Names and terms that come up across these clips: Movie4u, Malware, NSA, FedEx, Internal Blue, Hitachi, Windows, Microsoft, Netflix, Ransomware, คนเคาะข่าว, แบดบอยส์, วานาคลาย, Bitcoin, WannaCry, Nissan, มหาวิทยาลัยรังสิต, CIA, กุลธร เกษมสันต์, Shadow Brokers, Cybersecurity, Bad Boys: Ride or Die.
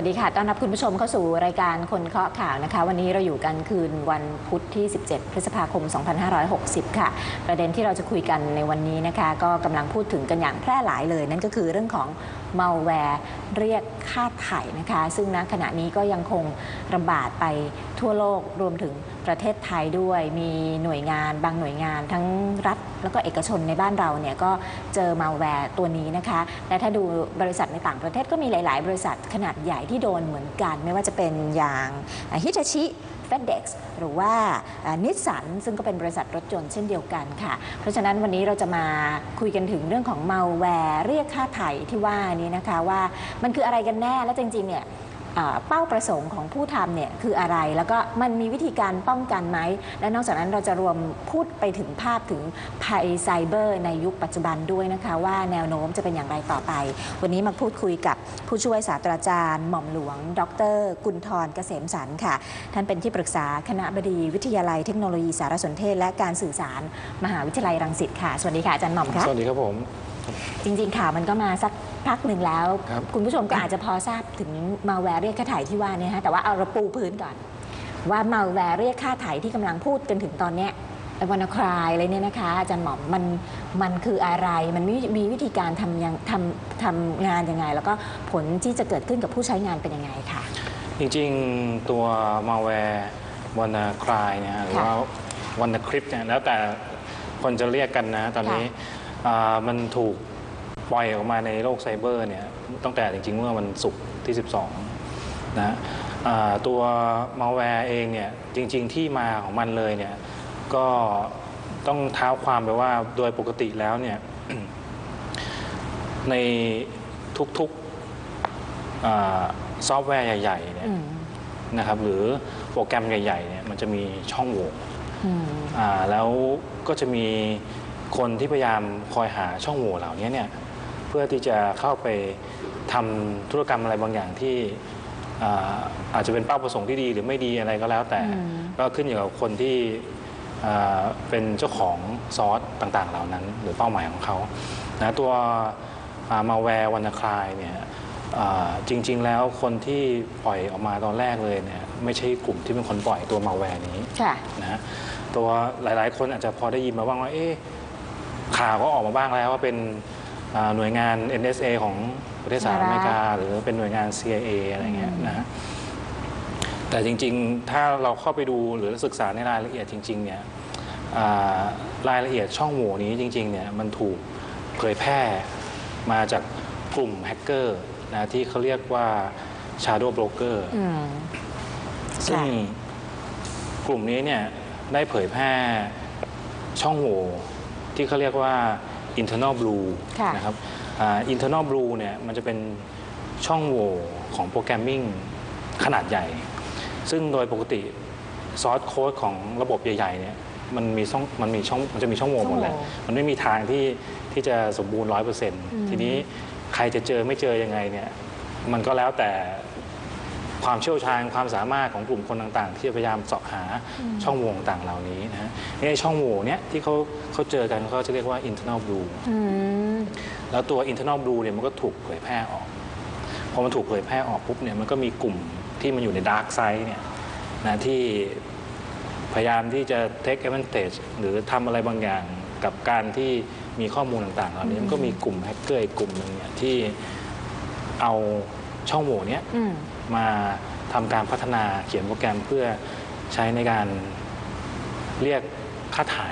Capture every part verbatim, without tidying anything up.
วัสดีค่ะต้อนรับคุณผู้ชมเข้าสู่รายการคนเคาะข่าวนะคะวันนี้เราอยู่กันคืนวันพุธที่สิบเจ็ดพฤษภาคมสองพันห้าร้อยหกสิบค่ะประเด็นที่เราจะคุยกันในวันนี้นะคะก็กำลังพูดถึงกันอย่างแพร่หลายเลยนั่นก็คือเรื่องของมัลแวร์เรียกค่าไถ่นะคะซึ่งณขณะนี้ก็ยังคงระบาดไปทั่วโลกรวมถึงประเทศไทยด้วยมีหน่วยงานบางหน่วยงานทั้งรัฐแล้วก็เอกชนในบ้านเราเนี่ยก็เจอมัลแวร์ตัวนี้นะคะและถ้าดูบริษัทในต่างประเทศก็มีหลายๆบริษัทขนาดใหญ่ที่โดนเหมือนกันไม่ว่าจะเป็นอย่างฮิตาชิ เฟดเด็กซ์ หรือว่านิสสันซึ่งก็เป็นบริษัทรถยนต์เช่นเดียวกันค่ะเพราะฉะนั้นวันนี้เราจะมาคุยกันถึงเรื่องของมัลแวร์เรียกค่าไถ่ที่ว่านี้นะคะว่ามันคืออะไรกันแน่และจริงๆเนี่ยเป้าประสงค์ของผู้ทำเนี่ยคืออะไรแล้วก็มันมีวิธีการป้องกันไหมและนอกจากนั้นเราจะรวมพูดไปถึงภาพถึงภัยไซเบอร์ในยุคปัจจุบันด้วยนะคะว่าแนวโน้มจะเป็นอย่างไรต่อไปวันนี้มาพูดคุยกับผู้ช่วยศาสตราจารย์หม่อมหลวงดร.กุณฑรเกษมสรรค่ะท่านเป็นที่ปรึกษาคณบดีวิทยาลัยเทคโนโลยีสารสนเทศและการสื่อสารมหาวิทยาลัยรังสิตค่ะสวัสดีค่ะอาจารย์หม่อมค่ะสวัสดีครับผมจริงๆข่าวมันก็มาสักพักหนึ่งแล้ว ค, คุณผู้ชมก็อาจจะพอทราบถึงมัลแวร์เรียกค่าไถ่ที่ว่านี่ฮะแต่ว่าเอาเราปูพื้นก่อนว่ามัลแวร์เรียกค่าไถ่ที่กำลังพูดกันถึงตอนนี้ไอวานาคลายอะไรเนี่ยนะคะอาจารย์หม่อมมันมันคืออะไรมันมีวิธีการทำยังทำทำงานยังไงแล้วก็ผลที่จะเกิดขึ้นกับผู้ใช้งานเป็นยังไงค่ะจริงๆตัวมัลแวร์วานาคลายนะฮะหรือว่าวานาคลิปเนี่ยแล้วแต่คนจะเรียกกันนะตอนนี้มันถูกปล่อยออกมาในโลกไซเบอร์เนี่ยตั้งแต่จริงๆเมื่อวันศุกร์ที่สิบสองนะตัวมัลแวร์เองเนี่ยจริงๆที่มาของมันเลยเนี่ยก็ต้องเท้าความไปว่าโดยปกติแล้วเนี่ย ในทุกๆซอฟต์แวร์ใหญ่ๆเนี่ยนะครับหรือโปรแกรมใหญ่ๆเนี่ยมันจะมีช่องโหว่แล้วก็จะมีคนที่พยายามคอยหาช่องโหว่เหล่านี้เนี่ยเพื่อที่จะเข้าไปทำธุรกรรมอะไรบางอย่างที่อาจจะเป็นเป้าประสงค์ที่ดีหรือไม่ดีอะไรก็แล้วแต่ก็ขึ้นอยู่กับคนที่เป็นเจ้าของซอสต่างๆเหล่านั้นหรือเป้าหมายของเขานะตัวมัลแวร์วานาคลายเนี่ยจริงๆแล้วคนที่ปล่อยออกมาตอนแรกเลยเนี่ยไม่ใช่กลุ่มที่เป็นคนปล่อยตัวมัลแวร์นี้นะตัวหลายๆคนอาจจะพอได้ยินมาบ้างว่าเอ๊ะข่าวก็ออกมาบ้างแล้วว่าเป็นหน่วยงาน เอ็น เอส เอ ของประเทศสหรัฐอเมริกาหรือเป็นหน่วยงาน ซี ไอ เอ อะไรเงี้ยนะแต่จริงๆถ้าเราเข้าไปดูหรือศึกษาในรายละเอียดจริงๆเนี่ยรายละเอียดช่องโหว่นี้จริงๆเนี่ยมันถูกเผยแพร่มาจากกลุ่มแฮกเกอร์นะที่เขาเรียกว่า แชโดว์ โบรกเกอร์ ซึ่งกลุ่มนี้เนี่ยได้เผยแพร่ช่องโหว่ที่เขาเรียกว่า อินเทอร์นอล บลู นะครับ อินเทอร์นอล บลู เนี่ยมันจะเป็นช่องโหว่ของโปรแกรมมิ่งขนาดใหญ่ซึ่งโดยปกติซอร์สโค้ดของระบบใหญ่ๆเนี่ยมันมีช่องมันมีช่องมันจะมีช่องโหว่หมดแหละมันไม่มีทางที่ที่จะสมบูรณ์ ร้อยเปอร์เซ็นต์ ทีนี้ใครจะเจอไม่เจอยังไงเนี่ยมันก็แล้วแต่ความเชี่ยวชาญความสามารถของกลุ่มคนต่างๆที่พยายามเสาะหาช่องโหว่ต่างเหล่านี้นะนี่ช่องโหว่เนี้ยที่เขาเขาเจอกันเขาจะเรียกว่า อินเทอร์นอล บลู แล้วตัว อินเทอร์นอล บลู เนี่ยมันก็ถูกเผยแพร่ออกพอมันถูกเผยแพร่ออกปุ๊บเนี่ยมันก็มีกลุ่มที่มันอยู่ใน ดาร์กไซด์ เนี่ยนะที่พยายามที่จะ เทค แอดวานเทจ หรือทำอะไรบางอย่างกับการที่มีข้อมูลต่างๆเหล่านี้มันก็มีกลุ่มแฮกเกอร์อีกกลุ่มหนึ่งเนี่ยที่เอาช่องโหว่เนี้ยมาทำการพัฒนาเขียนโปรแกรมเพื่อใช้ในการเรียกค่าไถ่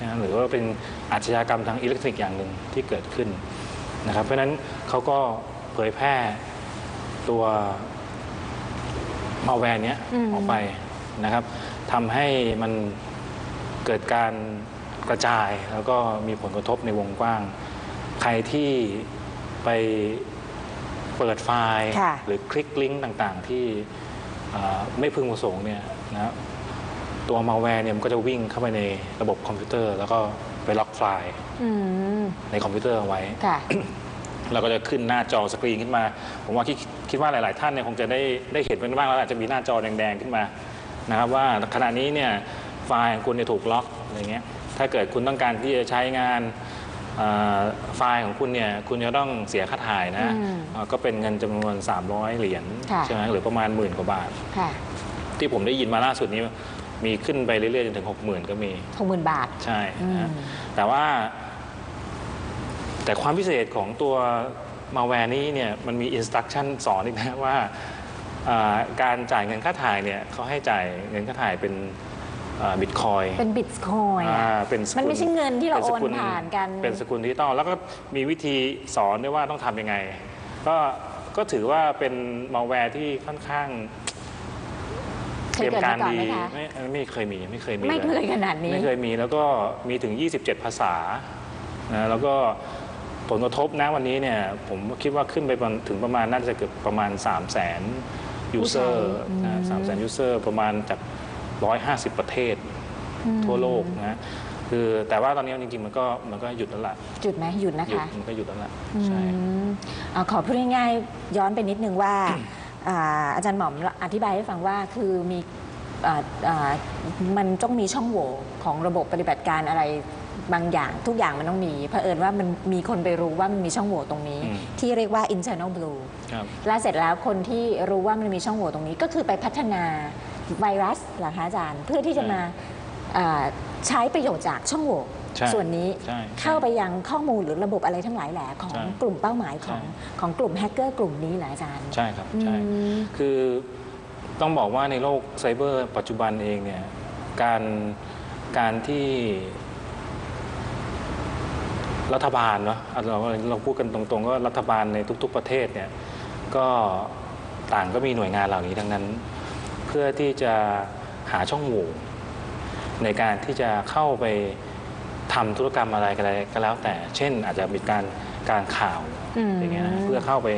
นะหรือว่าเป็นอาชญากรรมทางอิเล็กทรอนิกส์อย่างหนึ่งที่เกิดขึ้นนะครับเพราะฉะนั้นเขาก็เผยแพร่ตัวมัลแวร์เนี้ยออกไปนะครับทำให้มันเกิดการกระจายแล้วก็มีผลกระทบในวงกว้างใครที่ไปเปิดไฟล์หรือคลิกลิงก์ต่างๆที่ไม่พึงประสงค์เนี่ยนะตัวมัลแวร์เนี่ยมันก็จะวิ่งเข้าไปในระบบคอมพิวเตอร์แล้วก็ไปล็อกไฟล์ในคอมพิวเตอร์เอาไว้ แล้วก็จะขึ้นหน้าจอสกรีนขึ้นมาผมว่าคิดว่าหลายๆท่านเนี่ยคงจะได้ได้เห็นเป็นบ้างแล้วอาจจะมีหน้าจอแดงๆขึ้นมานะครับว่าขณะนี้เนี่ยไฟล์ของคุณเนี่ยถูกล็อกอะไรเงี้ยถ้าเกิดคุณต้องการที่จะใช้งาน ไฟล์ของคุณเนี่ยคุณจะต้องเสียค่าถ่ายนะก็เป็นเงินจำนวนสามร้อยเหรียญใช่ไหมหรือประมาณหมื่นกว่าบาทที่ผมได้ยินมาล่าสุดนี้มีขึ้นไปเรื่อยๆจนถึง หกหมื่น ก็มี หกหมื่น บาทใช่นะแต่ว่าแต่ความพิเศษของตัวมาแวร์นี้เนี่ยมันมีอินสตรัคชั่นสอนอีกนะว่าการจ่ายเงินค่าถ่ายเนี่ยเขาให้จ่ายเงินค่าถ่ายเป็นบิตคอยเป็นบิตคอยมันไม่ใช่เงินที่เราโอนผ่านกันเป็นสกุลดิจิตอลแล้วก็มีวิธีสอนด้วยว่าต้องทำยังไงก็ก็ถือว่าเป็นมาแวร์ที่ค่อนข้างเคยเกิดมาก่อนไหมคะไม่เคยมีไม่เคยมีไม่เคยขนาดนี้ไม่เคยมีแล้วก็มีถึงยี่สิบเจ็ดภาษานะแล้วก็ผลกระทบนะวันนี้เนี่ยผมคิดว่าขึ้นไปถึงประมาณน่าจะเกือบประมาณ สามแสน ยูเซอร์นะ สามแสน ยูเซอร์ประมาณจากหนึ่งร้อยห้าสิบประเทศทั่วโลกนะคือแต่ว่าตอนนี้จริงๆมันก็มันก็หยุดแล้วล่ะหยุดไหมหยุดนะคะมันก็หยุดแล้วล่ะใช่ขอพูดง่ายๆย้อนไปนิดนึงว่าอาจารย์หม่อมอธิบายให้ฟังว่าคือมีมันต้องมีช่องโหว่ของระบบปฏิบัติการอะไรบางอย่างทุกอย่างมันต้องมีเผอิญว่ามันมีคนไปรู้ว่ามันมีช่องโหว่ตรงนี้ที่เรียกว่า internal blue แล้วเสร็จแล้วคนที่รู้ว่ามันมีช่องโหว่ตรงนี้ก็คือไปพัฒนาไวรัสเหรอคะอาจารย์เพื่อที่จะมาใช้ประโยชน์จากช่องโหว่ส่วนนี้เข้าไปยังข้อมูลหรือระบบอะไรทั้งหลายแหล่ของกลุ่มเป้าหมายของของกลุ่มแฮกเกอร์กลุ่มนี้เหรออาจารย์ใช่ครับใช่คือต้องบอกว่าในโลกไซเบอร์ปัจจุบันเองเนี่ยการการที่รัฐบาลเนาะเราเราพูดกันตรงๆก็รัฐบาลในทุกๆประเทศเนี่ยก็ต่างก็มีหน่วยงานเหล่านี้ทั้งนั้นเพื่อที่จะหาช่องโหว่ในการที่จะเข้าไปทำธุรกรรมอะไรกันก็แล้วแต่เช่นอาจจะมีการการข่าวอย่างเงี้ยนะเพื่อเข้าไป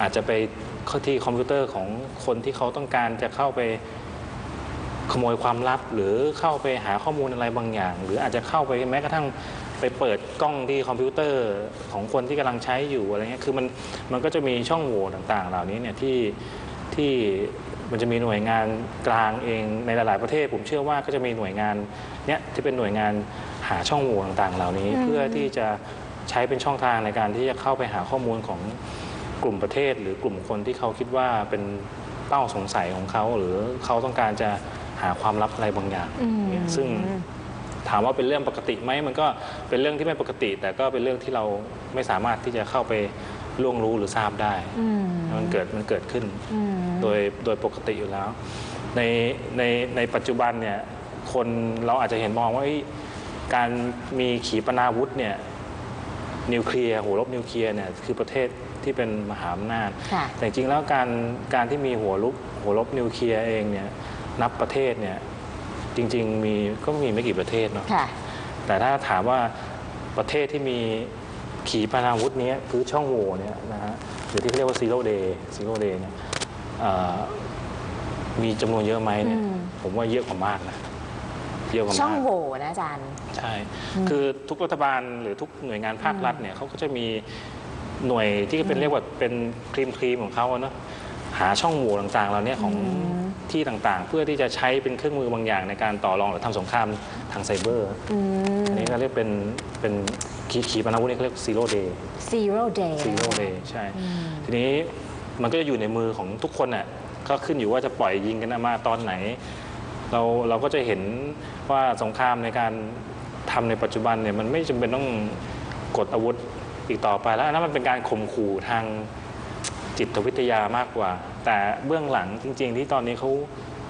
อาจจะไปเข้าที่คอมพิวเตอร์ของคนที่เขาต้องการจะเข้าไปขโมยความลับหรือเข้าไปหาข้อมูลอะไรบางอย่างหรืออาจจะเข้าไปแม้กระทั่งไปเปิดกล้องที่คอมพิวเตอร์ของคนที่กำลังใช้อยู่อะไรเงี้ยคือมันมันก็จะมีช่องโหว่ต่างๆเหล่านี้เนี่ยที่ที่มันจะมีหน่วยงานกลางเองในหลายๆประเทศผมเชื่อว่าก็จะมีหน่วยงานเนี้ยที่เป็นหน่วยงานหาช่องโหว่ต่างๆเหล่านี้เพื่อที่จะใช้เป็นช่องทางในการที่จะเข้าไปหาข้อมูลของกลุ่มประเทศหรือกลุ่มคนที่เขาคิดว่าเป็นเป้าสงสัยของเขาหรือเขาต้องการจะหาความลับอะไรบางอย่างซึ่งถามว่าเป็นเรื่องปกติไหมมันก็เป็นเรื่องที่ไม่ปกติแต่ก็เป็นเรื่องที่เราไม่สามารถที่จะเข้าไปล่วงรู้หรือทราบได้มันเกิดมันเกิดขึ้นโดยโดยปกติอยู่แล้วในในในปัจจุบันเนี่ยคนเราอาจจะเห็นมองว่าการมีขีปนาวุธเนี่ยนิวเคลียร์หัวรบนิวเคลียร์เนี่ยคือประเทศที่เป็นมหาอำนาจแต่จริงแล้วการการที่มีหัวรบหัวรบนิวเคลียร์เองเนี่ยนับประเทศเนี่ยจริงๆมีก็มีไม่กี่ประเทศเนาะแต่ถ้าถามว่าประเทศที่มีขีปนาวุธนี้คือช่องโหว่เนี่ยนะฮะหรือที่เรียกว่าซีโร่เดย์ซีโร่เดย์เนี่ยมีจำนวนเยอะไหมเนี่ยผมว่าเยอะกว่ามากนะเยอะกว่ามากช่องโหว่นะอาจารย์ใช่คือทุกรัฐบาลหรือทุกหน่วยงานภาครัฐเนี่ยเขาก็จะมีหน่วยที่เป็นเรียกว่าเป็นครีมครีมของเขาเนาะหาช่องโหว่ต่างๆเราเนี่ยของที่ต่างๆเพื่อที่จะใช้เป็นเครื่องมือบางอย่างในการต่อรองหรือทำสงครามทางไซเบอร์อันนี้เราเรียกเป็นเป็นขีปนาวุธนี่เขาเรียก zero day zero day zero day ใช่ทีนี้มันก็จะอยู่ในมือของทุกคนน่ะก็ขึ้นอยู่ว่าจะปล่อยยิงกันมาตอนไหนเราเราก็จะเห็นว่าสงครามในการทำในปัจจุบันเนี่ยมันไม่จำเป็นต้องกดอาวุธอีกต่อไปแล้วอันนั้นมันเป็นการข่มขู่ทางจิตวิทยามากกว่าแต่เบื้องหลังจริงๆที่ตอนนี้เขา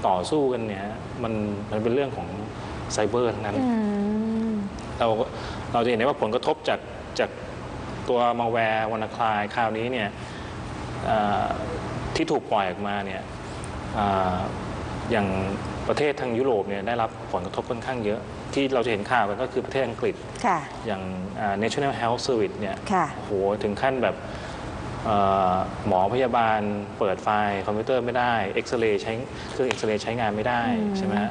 ต่อสู้กันเนี่ยมันมันเป็นเรื่องของไซเบอร์ทั้งนั้นเราเราจะเห็นได้ว่าผลกระทบจากจากตัวมาแวร์วานาคลายคราวนี้เนี่ยที่ถูกปล่อยออกมาเนี่ย อ, อย่างประเทศทางยุโรปเนี่ยได้รับผลกระทบค่อนข้างเยอะที่เราจะเห็นข่าวกันก็คือประเทศอังกฤษอย่าง National Health Service เนี่ยโหถึงขั้นแบบหมอพยาบาลเปิดไฟล์คอมพิวเตอร์ไม่ได้เอ็กซเรย์ใช้เครื่องเอ็กซเรย์ใช้งานไม่ได้ใช่ไหมฮะ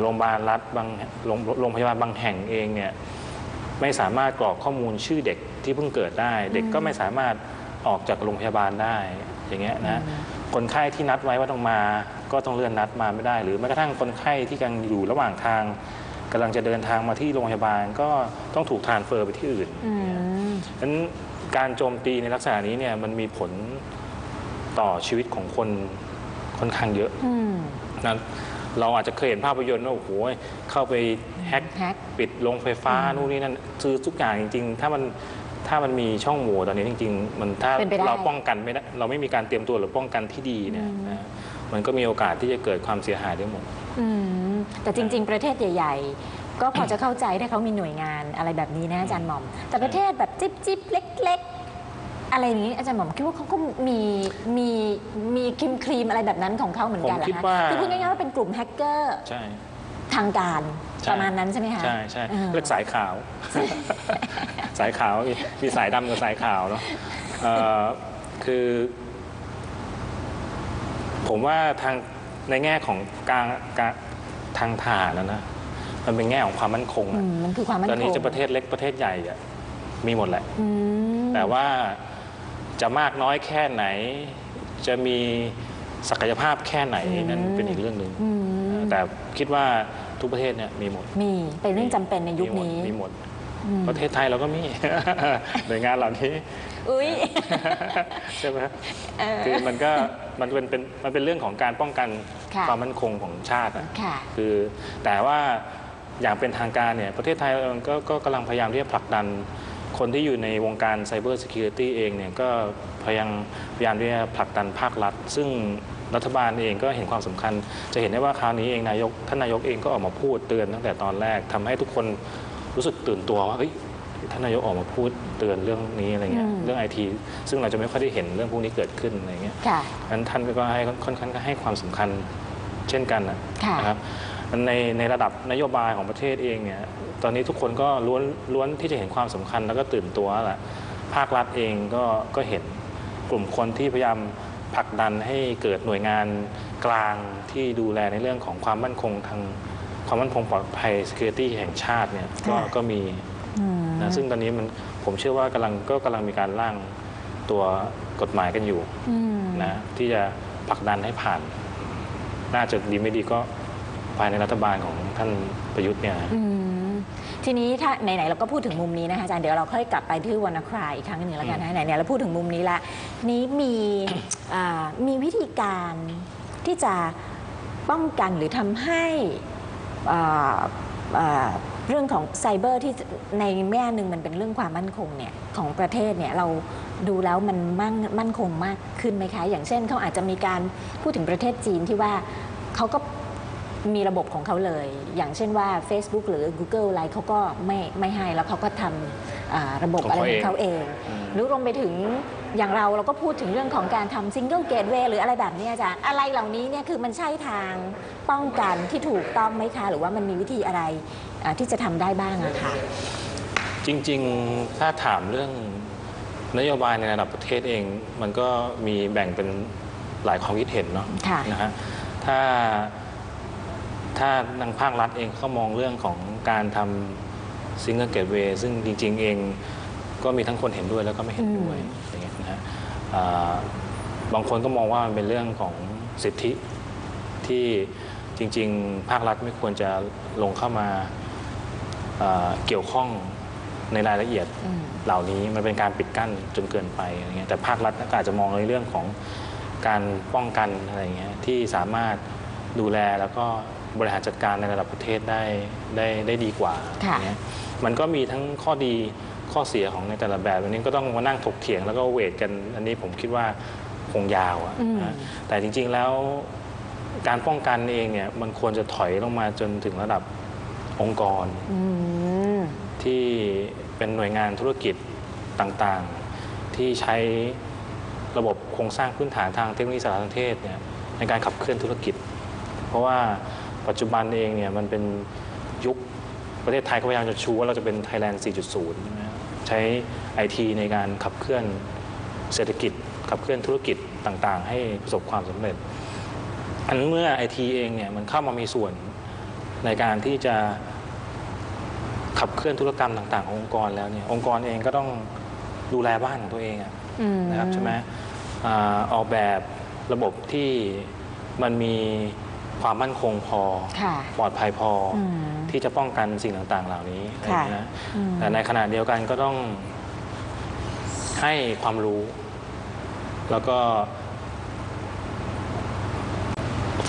โรงพยาบาลรัฐบางโรงพยาบาลบางแห่งเองเนี่ยไม่สามารถกรอกข้อมูลชื่อเด็กที่เพิ่งเกิดได้เด็กก็ไม่สามารถออกจากโรงพยาบาลได้อย่างเงี้ยนะคนไข้ที่นัดไว้ว่าต้องมาก็ต้องเลื่อนนัดมาไม่ได้หรือแม้กระทั่งคนไข้ที่กำลังอยู่ระหว่างทาง กำลังจะเดินทางมาที่โรงพยาบาลก็ต้องถูกทรานสเฟอร์ไปที่อื่นดังนั้นการโจมตีในลักษณะนี้เนี่ยมันมีผลต่อชีวิตของคนค่อนข้างเยอะนะเราอาจจะเคยเห็นภาพยนตร์ว่าโอ้โหเข้าไปแฮกปิดโรงไฟฟ้านู่นนี่นั่นคือทุกอย่างจริงๆถ้ามันถ้ามันมีช่องโหว่ตอนนี้จริงๆมันถ้าเราป้องกันไม่ได้เราไม่มีการเตรียมตัวหรือป้องกันที่ดีเนี่ยมันก็มีโอกาสที่จะเกิดความเสียหายได้หมดแต่จริงๆประเทศใหญ่ๆก็พอจะเข้าใจถ้าเขามีหน่วยงานอะไรแบบนี้นะอาจารย์หม่อมแต่ประเทศแบบจิ๊บจิ๊บเล็กๆอะไรนี้อาจารย์หม่อมคิดว่าเขาก็มีมีมีครีมครีมอะไรแบบนั้นของเขาเหมือนกันแหละคือพูดง่ายๆว่าเป็นกลุ่มแฮกเกอร์ทางการประมาณนั้นใช่ไหมคะใช่ใช่เลือกสายขาวสายขาวมีสายดำกับสายขาวเนาะคือผมว่าทางในแง่ของการทางฐานนะนะมันเป็นแง่ของความมั่นคงอ่ะมันคือความมั่นคงตอนนี้จะประเทศเล็กประเทศใหญ่อ่ะมีหมดแหละแต่ว่าจะมากน้อยแค่ไหนจะมีศักยภาพแค่ไหนนั่นเป็นอีกเรื่องหนึ่งแต่คิดว่าทุกประเทศเนี่ยมีหมดมีเป็นเรื่องจำเป็นในยุคนี้มีหมดประเทศไทยเราก็มีหน่วยงานเหล่านี้อุ้ยใช่ไหมคือมันก็มันเป็นเป็นมันเป็นเรื่องของการป้องกันความมั่นคงของชาติอ่ะคือแต่ว่าอย่างเป็นทางการเนี่ยประเทศไทยเราก็กำลังพยายามที่จะผลักดันคนที่อยู่ในวงการไซเบอร์ซิเคียวริตี้เองเนี่ยก็พยายามพยายามที่จะผลักดันภาครัฐซึ่งรัฐบาลเองก็เห็นความสำคัญจะเห็นได้ว่าคราวนี้เองนายกท่านนายกเองก็ออกมาพูดเตือนตั้งแต่ตอนแรกทำให้ทุกคนรู้สึกตื่นตัวว่าเฮ้ยท่านนายกออกมาพูดเตือนเรื่องนี้อะไรเงี้ยเรื่องไอทีซึ่งเราจะไม่ค่อยได้เห็นเรื่องพวกนี้เกิดขึ้นอะไรเงี้ยงั้นท่านก็ให้ค่อนข้างให้ความสำคัญเช่นกันนะครับในในระดับนโยบายของประเทศเองเนี่ยตอนนี้ทุกคนก็ล้วนล้วนที่จะเห็นความสำคัญแล้วก็ตื่นตัวแหละภาครัฐเองก็ก็เห็นกลุ่มคนที่พยายามผลักดันให้เกิดหน่วยงานกลางที่ดูแลในเรื่องของความมั่นคงทางความมั่นคงปลอดภัย security แห่งชาติเนี่ยก็ก็มีนะซึ่งตอนนี้มันผมเชื่อว่ากำลังก็กำลังมีการร่างตัวกฎหมายกันอยู่นะที่จะผลักดันให้ผ่านน่าจะดีไม่ดีก็ภายในรัฐบาลของท่านประยุทธ์เนี่ยทีนี้ถ้าไหนๆเราก็พูดถึงมุมนี้นะคะอาจารย์เดี๋ยวเราค่อยกลับไปที่วรรณคราอีกครั้งหนึ่งแล้วกันนะไหนๆเราพูดถึงมุมนี้ละนี้มีมีวิธีการที่จะป้องกันหรือทำให้เรื่องของไซเบอร์ที่ในแง่หนึ่งมันเป็นเรื่องความมั่นคงเนี่ยของประเทศเนี่ยเราดูแล้วมันมั่งมั่นคงมากขึ้นไหมคะอย่างเช่นเขาอาจจะมีการพูดถึงประเทศจีนที่ว่าเขาก็มีระบบของเขาเลยอย่างเช่นว่า Facebook หรือ Google อะไรเขาก็ไม่ไม่ให้แล้วเขาก็ทำระบบอะไรของเขาเองหรือรวมไปถึงอย่างเราเราก็พูดถึงเรื่องของการทำ Single Gateway หรืออะไรแบบนี้อาจารย์อะไรเหล่านี้เนี่ยคือมันใช่ทางป้องกันที่ถูกต้องไหมคะหรือว่ามันมีวิธีอะไรที่จะทำได้บ้างอะคะจริงๆถ้าถามเรื่องนโยบายในระดับประเทศเองมันก็มีแบ่งเป็นหลายความคิดเห็นเนาะนะฮะถ้าถ้าทางภาครัฐเองเขามองเรื่องของการทำซิงเกิลเกตเวย์ซึ่งจริงๆเองก็มีทั้งคนเห็นด้วยแล้วก็ไม่เห็นด้วยอย่างเงี้ยนะฮะบางคนก็มองว่ามันเป็นเรื่องของสิทธิที่จริงๆภาครัฐไม่ควรจะลงเข้ามาเกี่ยวข้องในรายละเอียดเหล่านี้มันเป็นการปิดกั้นจนเกินไปอะไรเงี้ยแต่ภาครัฐก็อาจจะมองในเรื่องของการป้องกันอะไรเงี้ยที่สามารถดูแลแล้วก็บริหารจัดการในระดับประเทศได้ได้ได้ดีกว่าเนี่ยมันก็มีทั้งข้อดีข้อเสียของในแต่ละแบบวันนี้ก็ต้องมานั่งถกเถียงแล้วก็เวทกันอันนี้ผมคิดว่าคงยาวอ่ะแต่จริงๆแล้วการป้องกันเองเนี่ยมันควรจะถอยลงมาจนถึงระดับองค์กรที่เป็นหน่วยงานธุรกิจต่างๆที่ใช้ระบบโครงสร้างพื้นฐานทางเทคโนโลยีสารสนเทศเนี่ยในการขับเคลื่อนธุรกิจเพราะว่าปัจจุบันเองเนี่ยมันเป็นยุคประเทศไทยก็พยายามจะชูว่าเราจะเป็น ไทยแลนด์ สี่จุดศูนย์ ใช้ไอทีในการขับเคลื่อนเศรษฐกิจขับเคลื่อนธุรกิจต่างๆให้ประสบความสำเร็จอันเมื่อไอทีเองเนี่ยมันเข้ามามีส่วนในการที่จะขับเคลื่อนธุรกรรมต่างๆขององค์กรแล้วเนี่ยองค์กรเองก็ต้องดูแลบ้านของตัวเองอะนะครับใช่ไหมออกแบบระบบที่มันมี ความมั่นคงพอปลอดภัยพอที่จะป้องกันสิ่งต่างๆเหล่านี้นะแต่ในขณะเดียวกันก็ต้องให้ความรู้แล้วก็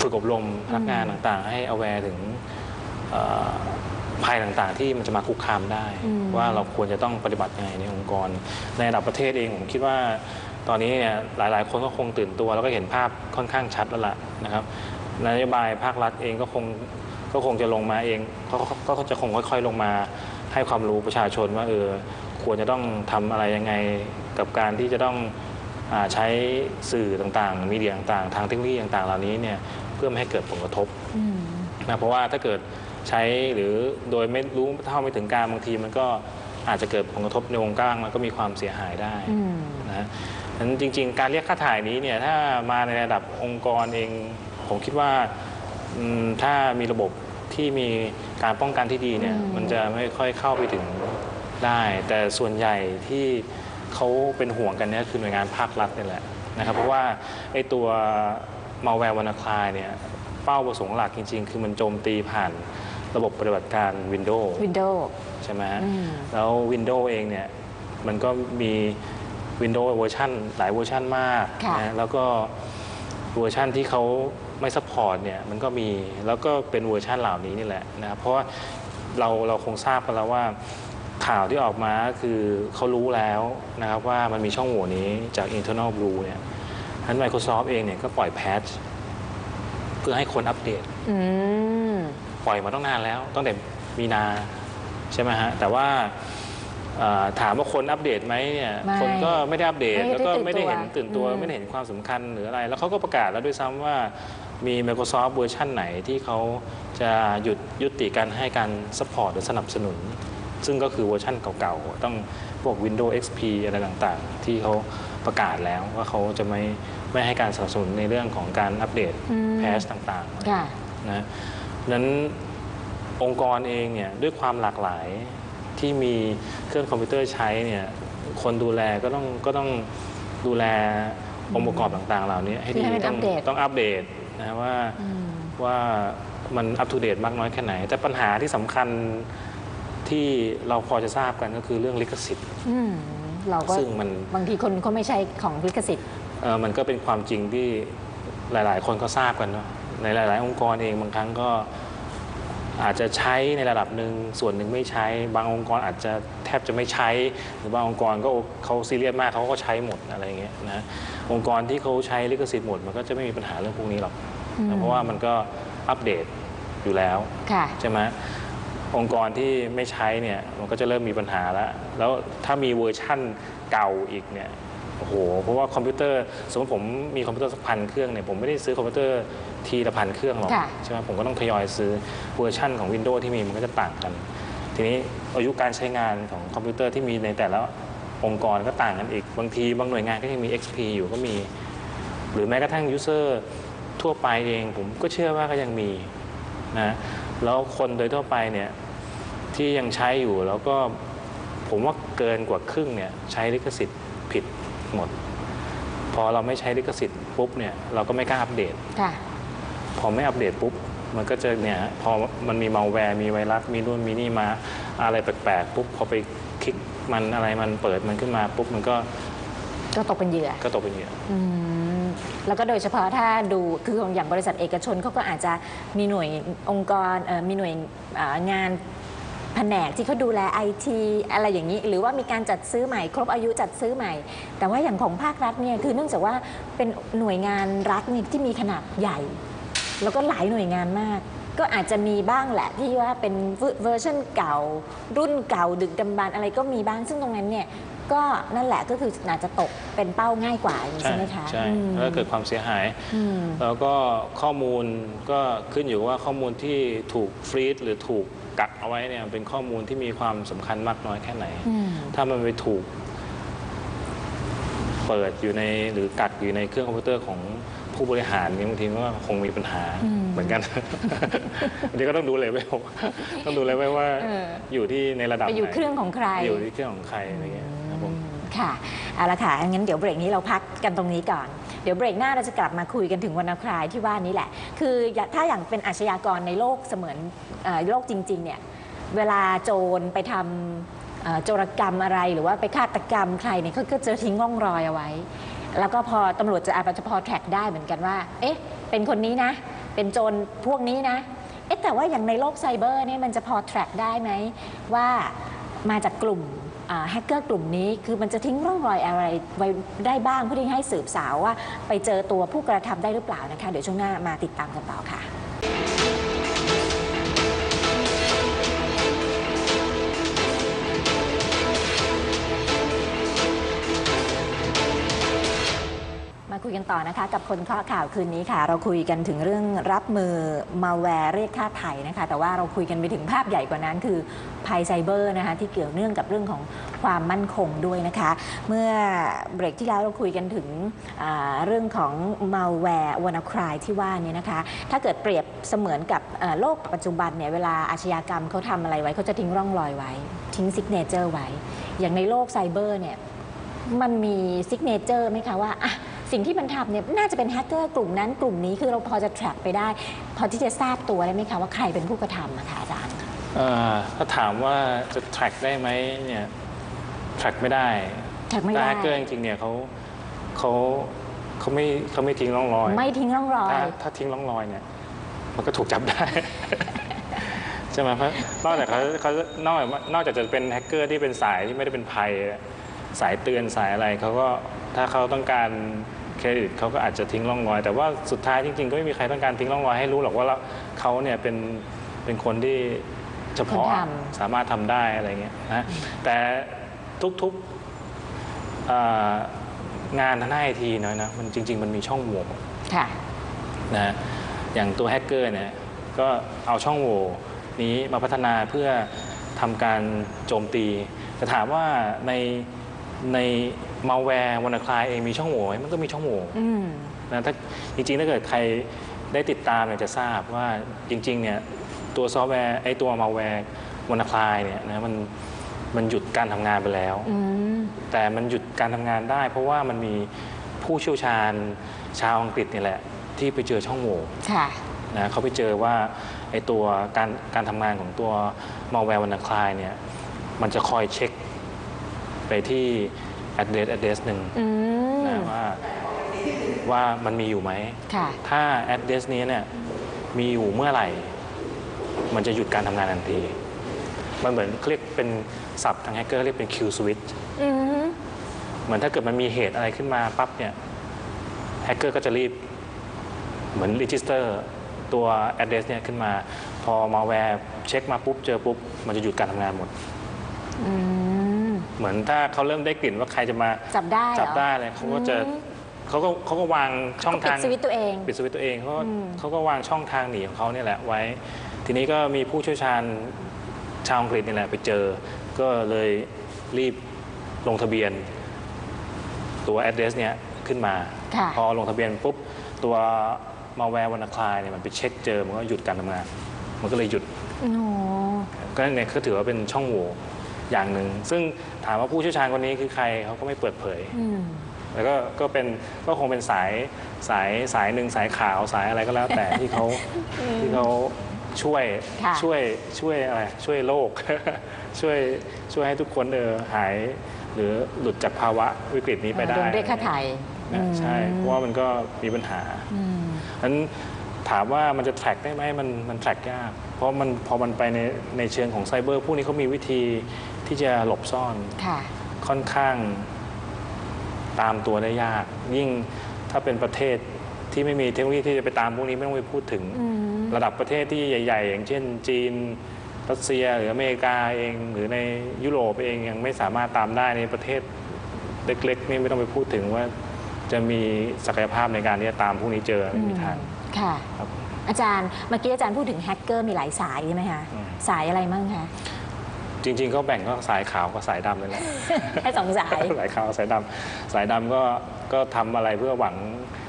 ฝึกอบรมพนักงานต่างๆให้ aware ถึงภัยต่างๆที่มันจะมาคุกคามได้ว่าเราควรจะต้องปฏิบัติยังไงในองค์กรในระดับประเทศเองผมคิดว่าตอนนี้เนี่ยหลายๆคนก็คงตื่นตัวแล้วก็เห็นภาพค่อนข้างชัดแล้วล่ะนะครับนโยบายภาครัฐเองก็คงก็คงจะลงมาเองก็จะคงค่อยๆลงมาให้ความรู้ประชาชนว่าเออควรจะต้องทำอะไรยังไงกับการที่จะต้องใช้สื่อต่างๆมีเดียต่างๆทางเทคโนโลยีต่างๆเหล่านี้เนี่ยเพื่อไม่ให้เกิดผลกระทบนะเพราะว่าถ้าเกิดใช้หรือโดยไม่รู้เท่าไม่ถึงการบางทีมันก็อาจจะเกิดผลกระทบในวงกว้างมันก็มีความเสียหายได้นะนั้นจริงๆการเรียกค่าถ่ายนี้เนี่ยถ้ามาในระดับองค์กรเองผมคิดว่าถ้ามีระบบที่มีการป้องกันที่ดีเนี่ยมันจะไม่ค่อยเข้าไปถึงได้แต่ส่วนใหญ่ที่เขาเป็นห่วงกันเนี่ยคือหน่วยงานภาครัฐนี่แหละนะครับเพราะว่าไอ้ตัวมาแวร์วานาคลายเนี่ยเป้าประสงค์หลักจริงๆคือมันโจมตีผ่านระบบปฏิบัติการ Windows Windows ใช่ไหมแล้ว Windows เองเนี่ยมันก็มี Windows เวอร์ชันหลายเวอร์ชันมากนะแล้วก็เวอร์ชันที่เขาไม่ซัพพอร์ตเนี่ยมันก็มีแล้วก็เป็นเวอร์ชันเหล่านี้นี่แหละนะครับเพราะว่าเราเราคงทราบกันแล้วว่าข่าวที่ออกมาคือเขารู้แล้วนะครับว่ามันมีช่องโหว่นี้จาก internal blue เนี่ยทั้ง Microsoft เองเนี่ยก็ปล่อยแพทช์เพื่อให้คนอัปเดตปล่อยมาตั้งนานแล้วตั้งแต่มีนาใช่ไหมฮะแต่ว่าถามว่าคนอัปเดตไหมเนี่ยคนก็ไม่ได้อัปเดตแล้วก็ไม่ได้เห็นตื่นตัวไม่ได้เห็นความสำคัญหรืออะไรแล้วเขาก็ประกาศแล้วด้วยซ้ำว่ามี Microsoft เวอร์ชันไหนที่เขาจะหยุดยุติการให้การซัพพอร์ตหรือสนับสนุนซึ่งก็คือเวอร์ชันเก่าๆต้องพวก Windows เอ็กซ์ พี อะไรต่างๆที่เขาประกาศแล้วว่าเขาจะไม่ไม่ให้การสนับสนุนในเรื่องของการอัปเดตแพทช์ต่างๆนะนั้นองค์กรเองเนี่ยด้วยความหลากหลายที่มีเครื่องคอมพิวเตอร์ใช้เนี่ยคนดูแลก็ต้องก็ต้องดูแลองค์ประกอบต่างๆเหล่านี้ให้ดีต้องต้องอัปเดตนะว่าว่ามันอัปทูเดตมากน้อยแค่ไหนแต่ปัญหาที่สำคัญที่เราพอจะทราบกันก็คือเรื่องลิขสิทธิ์ซึ่งมันบางทีคนก็ไม่ใช่ของลิขสิทธิ์มันก็เป็นความจริงที่หลายๆคนก็ทราบกันเนาะในหลายๆองค์กรเองบางครั้งก็อาจจะใช้ในระดับหนึ่งส่วนหนึ่งไม่ใช้บางองค์กรอาจจะแทบจะไม่ใช้หรือบางองค์กรก็เขาซีเรียสมากเขาก็ใช้หมดอะไรเงี้ยนะองค์กรที่เขาใช้ลิขสิทธิ์หมดมันก็จะไม่มีปัญหาเรื่องพวกนี้หรอกเพราะว่ามันก็อัปเดตอยู่แล้วใช่ไหมองค์กรที่ไม่ใช้เนี่ยมันก็จะเริ่มมีปัญหาแล้วแล้วถ้ามีเวอร์ชั่นเก่าอีกเนี่ยโอ้โหเพราะว่าคอมพิวเตอร์สมมติผมมีคอมพิวเตอร์สักพันเครื่องเนี่ยผมไม่ได้ซื้อคอมพิวเตอร์ทีละพันเครื่องหรอกใช่ไหมผมก็ต้องทยอยซื้อเวอร์ชั่นของ Windows ที่มีมันก็จะต่างกันทีนี้อายุการใช้งานของคอมพิวเตอร์ที่มีในแต่ละองค์กรก็ต่างกันอีกบางทีบางหน่วยงานก็ยังมี เอ็กซ์ พี อยู่ก็มีหรือแม้กระทั่งยูเซอร์ทั่วไปเองผมก็เชื่อว่าก็ยังมีนะแล้วคนโดยทั่วไปเนี่ยที่ยังใช้อยู่แล้วก็ผมว่าเกินกว่าครึ่งเนี่ยใช้ลิขสิทธิ์ผิดหมดพอเราไม่ใช้ลิขสิทธิ์ปุ๊บเนี่ยเราก็ไม่กล้าอัปเดตพอไม่อัปเดตปุ๊บมันก็จะเนี่ยพอมันมีมัลแวร์มีไวรัสมีนู่นมีนี่มาอะไรแปลกๆปุ๊บพอไปคลิกมันอะไรมันเปิดมันขึ้นมาปุ๊บมันก็ก็ตกเป็นเหยื่อก็ตกเป็นเหยื่อแล้วก็โดยเฉพาะถ้าดูคืออย่างบริษัทเอกชนเขาก็อาจจะมีหน่วยองค์กรมีหน่วยงานแผนกที่เขาดูแลไอทีอะไรอย่างนี้หรือว่ามีการจัดซื้อใหม่ครบอายุจัดซื้อใหม่แต่ว่าอย่างของภาครัฐเนี่ยคือเนื่องจากว่าเป็นหน่วยงานรัฐนี่ที่มีขนาดใหญ่แล้วก็หลายหน่วยงานมากก็อาจจะมีบ้างแหละที่ว่าเป็นเวอร์ชันเก่ารุ่นเก่าดึกดำบรรพ์อะไรก็มีบ้างซึ่งตรงนั้นเนี่ยก็นั่นแหละก็คืออาจจะตกเป็นเป้าง่ายกว่าใช่ไหมคะใช่แล้วเกิดความเสียหายแล้วก็ข้อมูลก็ขึ้นอยู่ว่าข้อมูลที่ถูกฟรีซหรือถูกกักเอาไว้เนี่ยเป็นข้อมูลที่มีความสำคัญมากน้อยแค่ไหนถ้ามันไปถูกเปิดอยู่ในหรือกักอยู่ในเครื่องคอมพิวเตอร์ของผู้บริหารเนี่ยบางทีก็คงมีปัญหาเหมือนกันบางทีก็ต้องดูเลยว่าต้องดูเลยว่าอยู่ที่ในระดับไหนอยู่เครื่องของใครอยู่ที่เครื่องของใครอะไรเงี้ย ค่ะเอาละค่ะงั้นเดี๋ยวเบรกนี้เราพักกันตรงนี้ก่อนเดี๋ยวเบรกหน้าเราจะกลับมาคุยกันถึงวรรณคลายที่ว่านี้แหละคือถ้าอย่างเป็นอาชญากรในโลกเสมือนโลกจริงๆเนี่ยเวลาโจรไปทำโจรกรรมอะไรหรือว่าไปฆาตกรรมใครเนี่ยเขาก็จะทิ้งร่องรอยเอาไว้แล้วก็พอตำรวจจะอาจจะพอแทร็กได้เหมือนกันว่าเอ๊ะเป็นคนนี้นะเป็นโจรพวกนี้นะเอ๊ะแต่ว่าอย่างในโลกไซเบอร์เนี่ยมันจะพอแทร็กได้ไหมว่ามาจากกลุ่มแฮกเกอร์กลุ่มนี้คือมันจะทิ้งร่องรอยอะไรไว้ได้บ้างเพื่อที่ให้สืบสาวว่าไปเจอตัวผู้กระทำได้หรือเปล่านะคะเดี๋ยวช่วงหน้ามาติดตามกันต่อค่ะคุยกันต่อนะคะกับคนเคาะข่าวคืนนี้ค่ะเราคุยกันถึงเรื่องรับมือมาแวร์เรียกค่าไถ่นะคะแต่ว่าเราคุยกันไปถึงภาพใหญ่กว่านั้นคือภัยไซเบอร์นะคะที่เกี่ยวเนื่องกับเรื่องของความมั่นคงด้วยนะคะเมื่อเบรกที่แล้วเราคุยกันถึงเรื่องของมาแวร์วอนาครายที่ว่านี้นะคะถ้าเกิดเปรียบเสมือนกับโลกปัจจุบันเนี่ยเวลาอาชญากรรมเขาทำอะไรไว้เขาจะทิ้งร่องรอยไว้ทิ้งซิกเนเจอร์ไว้อย่างในโลกไซเบอร์เนี่ยมันมีซิกเนเจอร์ไหมคะว่าสิ่งที่มันทำเนี่ยน่าจะเป็นแฮกเกอร์กลุ่มนั้นกลุ่มนี้คือเราพอจะแทร็กไปได้พอที่จะทราบตัวได้ไหมคะว่าใครเป็นผู้กระทำนะคะอาจารย์ถ้าถามว่าจะแทร็กได้ไหมเนี่ยแทร็กไม่ได้แต่แฮกเกอร์จริงๆเนี่ยเขาเขาเขาไม่เขาไม่ทิ้งร่องรอยไม่ทิ้งร่องรอยถ้าทิ้งร่องรอยเนี่ยมันก็ถูกจับได้ใช่ไหมเพราะนอกจากเขาเขานอกจากนอกจากจะเป็นแฮกเกอร์ที่เป็นสายที่ไม่ได้เป็นภัยสายเตือนสายอะไรเขาก็ถ้าเขาต้องการเครดิตเขาก็อาจจะทิ้งร่องรอยแต่ว่าสุดท้ายจริงๆก็ไม่มีใครต้องการทิ้งร่องรอยให้รู้หรอกว่าเขาเนี่ยเป็นเป็นคนที่เฉพาะสามารถทำได้อะไรเงี้ยนะแต่ทุกๆงานทางไอทีน้อยนะมันจริงๆมันมีช่องโหว่นะอย่างตัวแฮกเกอร์เนี่ยก็เอาช่องโหว่นี้มาพัฒนาเพื่อทำการโจมตีแต่ถามว่าในในมาแวร์วอนาคลายเองมีช่องโหว่ไหมมันก็มีช่องโหว่นะถ้าจริงๆถ้าเกิดใครได้ติดตามเนี่ยจะทราบว่าจริงๆเนี่ยตัวซอฟต์แวร์ไอ้ตัวมาแวร์วอนาคลายเนี่ยนะมันมันหยุดการทำงานไปแล้วแต่มันหยุดการทำงานได้เพราะว่ามันมีผู้เชี่ยวชาญชาวอังกฤษนี่แหละที่ไปเจอช่องโหว่นะเขาไปเจอว่าไอ้ตัวการการทำงานของตัวมาแวร์วอนาคลายเนี่ยมันจะคอยเช็คไปที่ address address หนึ่งนะว่าว่ามันมีอยู่ไหมถ้า address นี้เนี่ยมีอยู่เมื่อไหร่มันจะหยุดการทำงานทันทีมันเหมือนเรียกเป็นศัพท์ทางแฮกเกอร์เรียกเป็น kill switch เหมือนถ้าเกิดมันมีเหตุอะไรขึ้นมาปั๊บเนี่ยแฮกเกอร์ก็จะรีบเหมือน register ตัว address เนี่ยขึ้นมาพอ malware เช็คมาปุ๊บเจอปุ๊บมันจะหยุดการทำงานหมดเหมือนถ้าเขาเริ่มได้กลิ่นว่าใครจะมาจับได้จับได้เลยเขาก็จะเขาก็เขาก็วางช่องทางปิดสวิตตัวเองปิดสวิตตัวเองเขาเขาก็วางช่องทางหนีของเขาเนี่ยแหละไว้ทีนี้ก็มีผู้เชี่ยวชาญชาวอังกฤษนี่แหละไปเจอก็เลยรีบลงทะเบียนตัว address เนี้ยขึ้นมาพอลงทะเบียนปุ๊บตัว malware วอนาคลายเนี่ยมันไปเช็คเจอมันก็หยุดการทำงานมันก็เลยหยุดก็เนี่ยก็ถือว่าเป็นช่องโหว่อย่างหนึ่งซึ่งถามว่าผู้เชี่ยวชาญคนนี้คือใครเขาก็ไม่เปิดเผยแล้วก็ก็เป็นก็คงเป็นสายสายสายหนึ่งสายขาวสายอะไรก็แล้วแต่ที่เขาที่เขาช่วยช่วยช่วยอะไรช่วยโลกช่วยช่วยให้ทุกคนเออหายหรือหลุดจากภาวะวิกฤตนี้ไปได้โดนเรียกค่าไถ่ใช่เพราะว่ามันก็มีปัญหาอันถามว่ามันจะแทร็กได้ไหมมันมันแทร็กยากเพราะมันพอมันไปในในเชิงของไซเบอร์พวกนี้เขามีวิธีที่จะหลบซ่อนค่อนข้างตามตัวได้ยากยิ่งถ้าเป็นประเทศที่ไม่มีเทคโนโลยีที่จะไปตามพวกนี้ไม่ต้องไปพูดถึงระดับประเทศที่ใหญ่ๆอย่างเช่นจีนรัสเซียหรืออเมริกาเองหรือในยุโรปเองยังไม่สามารถตามได้ในประเทศเล็กๆนี่ไม่ต้องไปพูดถึงว่าจะมีศักยภาพในการที่จะตามพวกนี้เจอไม่มีทางค่ะอาจารย์เมื่อกี้อาจารย์พูดถึงแฮกเกอร์มีหลายสายใช่ไหมคะสายอะไรบ้างคะจริงๆเขาแบ่งก็สายขาวกับสายดำเลยแหละแค่สองสายสายขาวสายดำสายดำก็ก็ทำอะไรเพื่อหวัง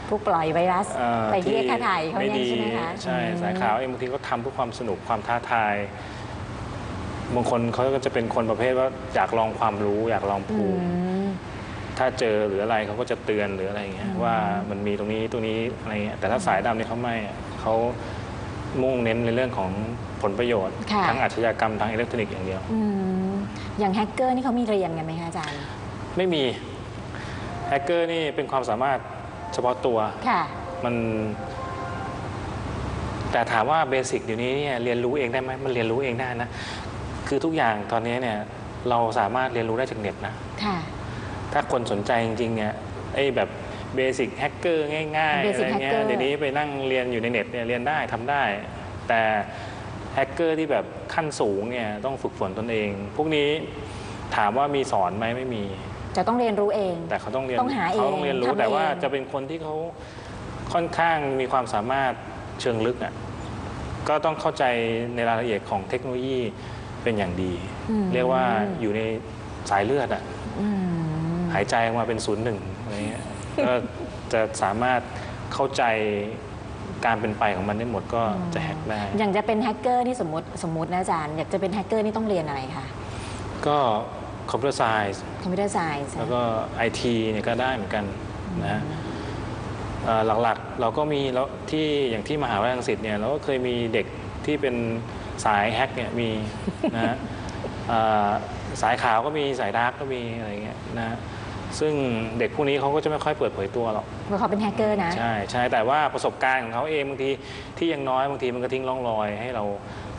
ผู้ปล่อยไวรัสไปเรียกค่าไถ่เขาไม่ดีใช่สายขาวเองบางทีก็ทำเพื่อความสนุกความท้าทายบางคนเขาก็จะเป็นคนประเภทว่าอยากลองความรู้อยากลองภูมิ ถ้าเจอหรืออะไรเขาก็จะเตือนหรืออะไรอย่างเงี้ยว่ามันมีตรงนี้ตรงนี้อะไรเงี้ยแต่ถ้าสายดำเนี่ยเขาไม่เขามุ่งเน้นในเรื่องของผลประโยชน์ทั้งอาชญากรรมทางอิเล็กทรอนิกส์อย่างเดียวอย่างแฮกเกอร์นี่เขามีเรียนกันไหมคะอาจารย์ไม่มีแฮกเกอร์นี่เป็นความสามารถเฉพาะตัวมันแต่ถามว่าเบสิกเดี๋ยวนี้เนี่ยเรียนรู้เองได้ไหมมันเรียนรู้เองได้นะคือทุกอย่างตอนนี้เนี่ยเราสามารถเรียนรู้ได้จากเน็ตนะถ้าคนสนใจจริงๆเนี่ยไอ้แบบเบสิกแฮกเกอร์ง่ายๆอะไรเงี้ยเดี๋ยวนี้ไปนั่งเรียนอยู่ในเน็ตเนี่ยเรียนได้ทำได้แต่แฮกเกอร์ที่แบบขั้นสูงเนี่ยต้องฝึกฝนตนเองพวกนี้ถามว่ามีสอนไหมไม่มีจะต้องเรียนรู้เองแต่เขาต้องเรียนต้องหาเองเขาต้องเรียนรู้แต่ว่าจะเป็นคนที่เขาค่อนข้างมีความสามารถเชิงลึกอ่ะก็ต้องเข้าใจในรายละเอียดของเทคโนโลยีเป็นอย่างดีเรียกว่าอยู่ในสายเลือดอ่ะหายใจออกมาเป็นศูนย์หนึ่งอะไรเงี้ยก็จะสามารถเข้าใจการเป็นไปของมันได้หมดก็จะแฮกได้อย่างจะเป็นแฮกเกอร์ที่สมมติสมมตินะอาจารย์อยากจะเป็นแฮกเกอร์นี่ต้องเรียนอะไรคะก็คอมพิวเตอร์ไซส์คอมพิวเตอร์ไซส์แล้วก็ไอทีเนี่ยก็ได้เหมือนกันนะหลักๆเราก็มีแล้วที่อย่างที่มหาวิทยาลัยรังสิตเนี่ยเราก็เคยมีเด็กที่เป็นสายแฮกเนี่ยมีนะสายขาวก็มีสายดาร์กก็มีอะไรเงี้ยนะซึ่งเด็กพวกนี้เขาก็จะไม่ค่อยเปิดเผยตัวหรอกเพราะเขาเป็นแฮกเกอร์นะใช่ใช่แต่ว่าประสบการณ์ของเขาเองบางทีที่ยังน้อยบางทีมันก็ทิ้งร่องรอยให้เรา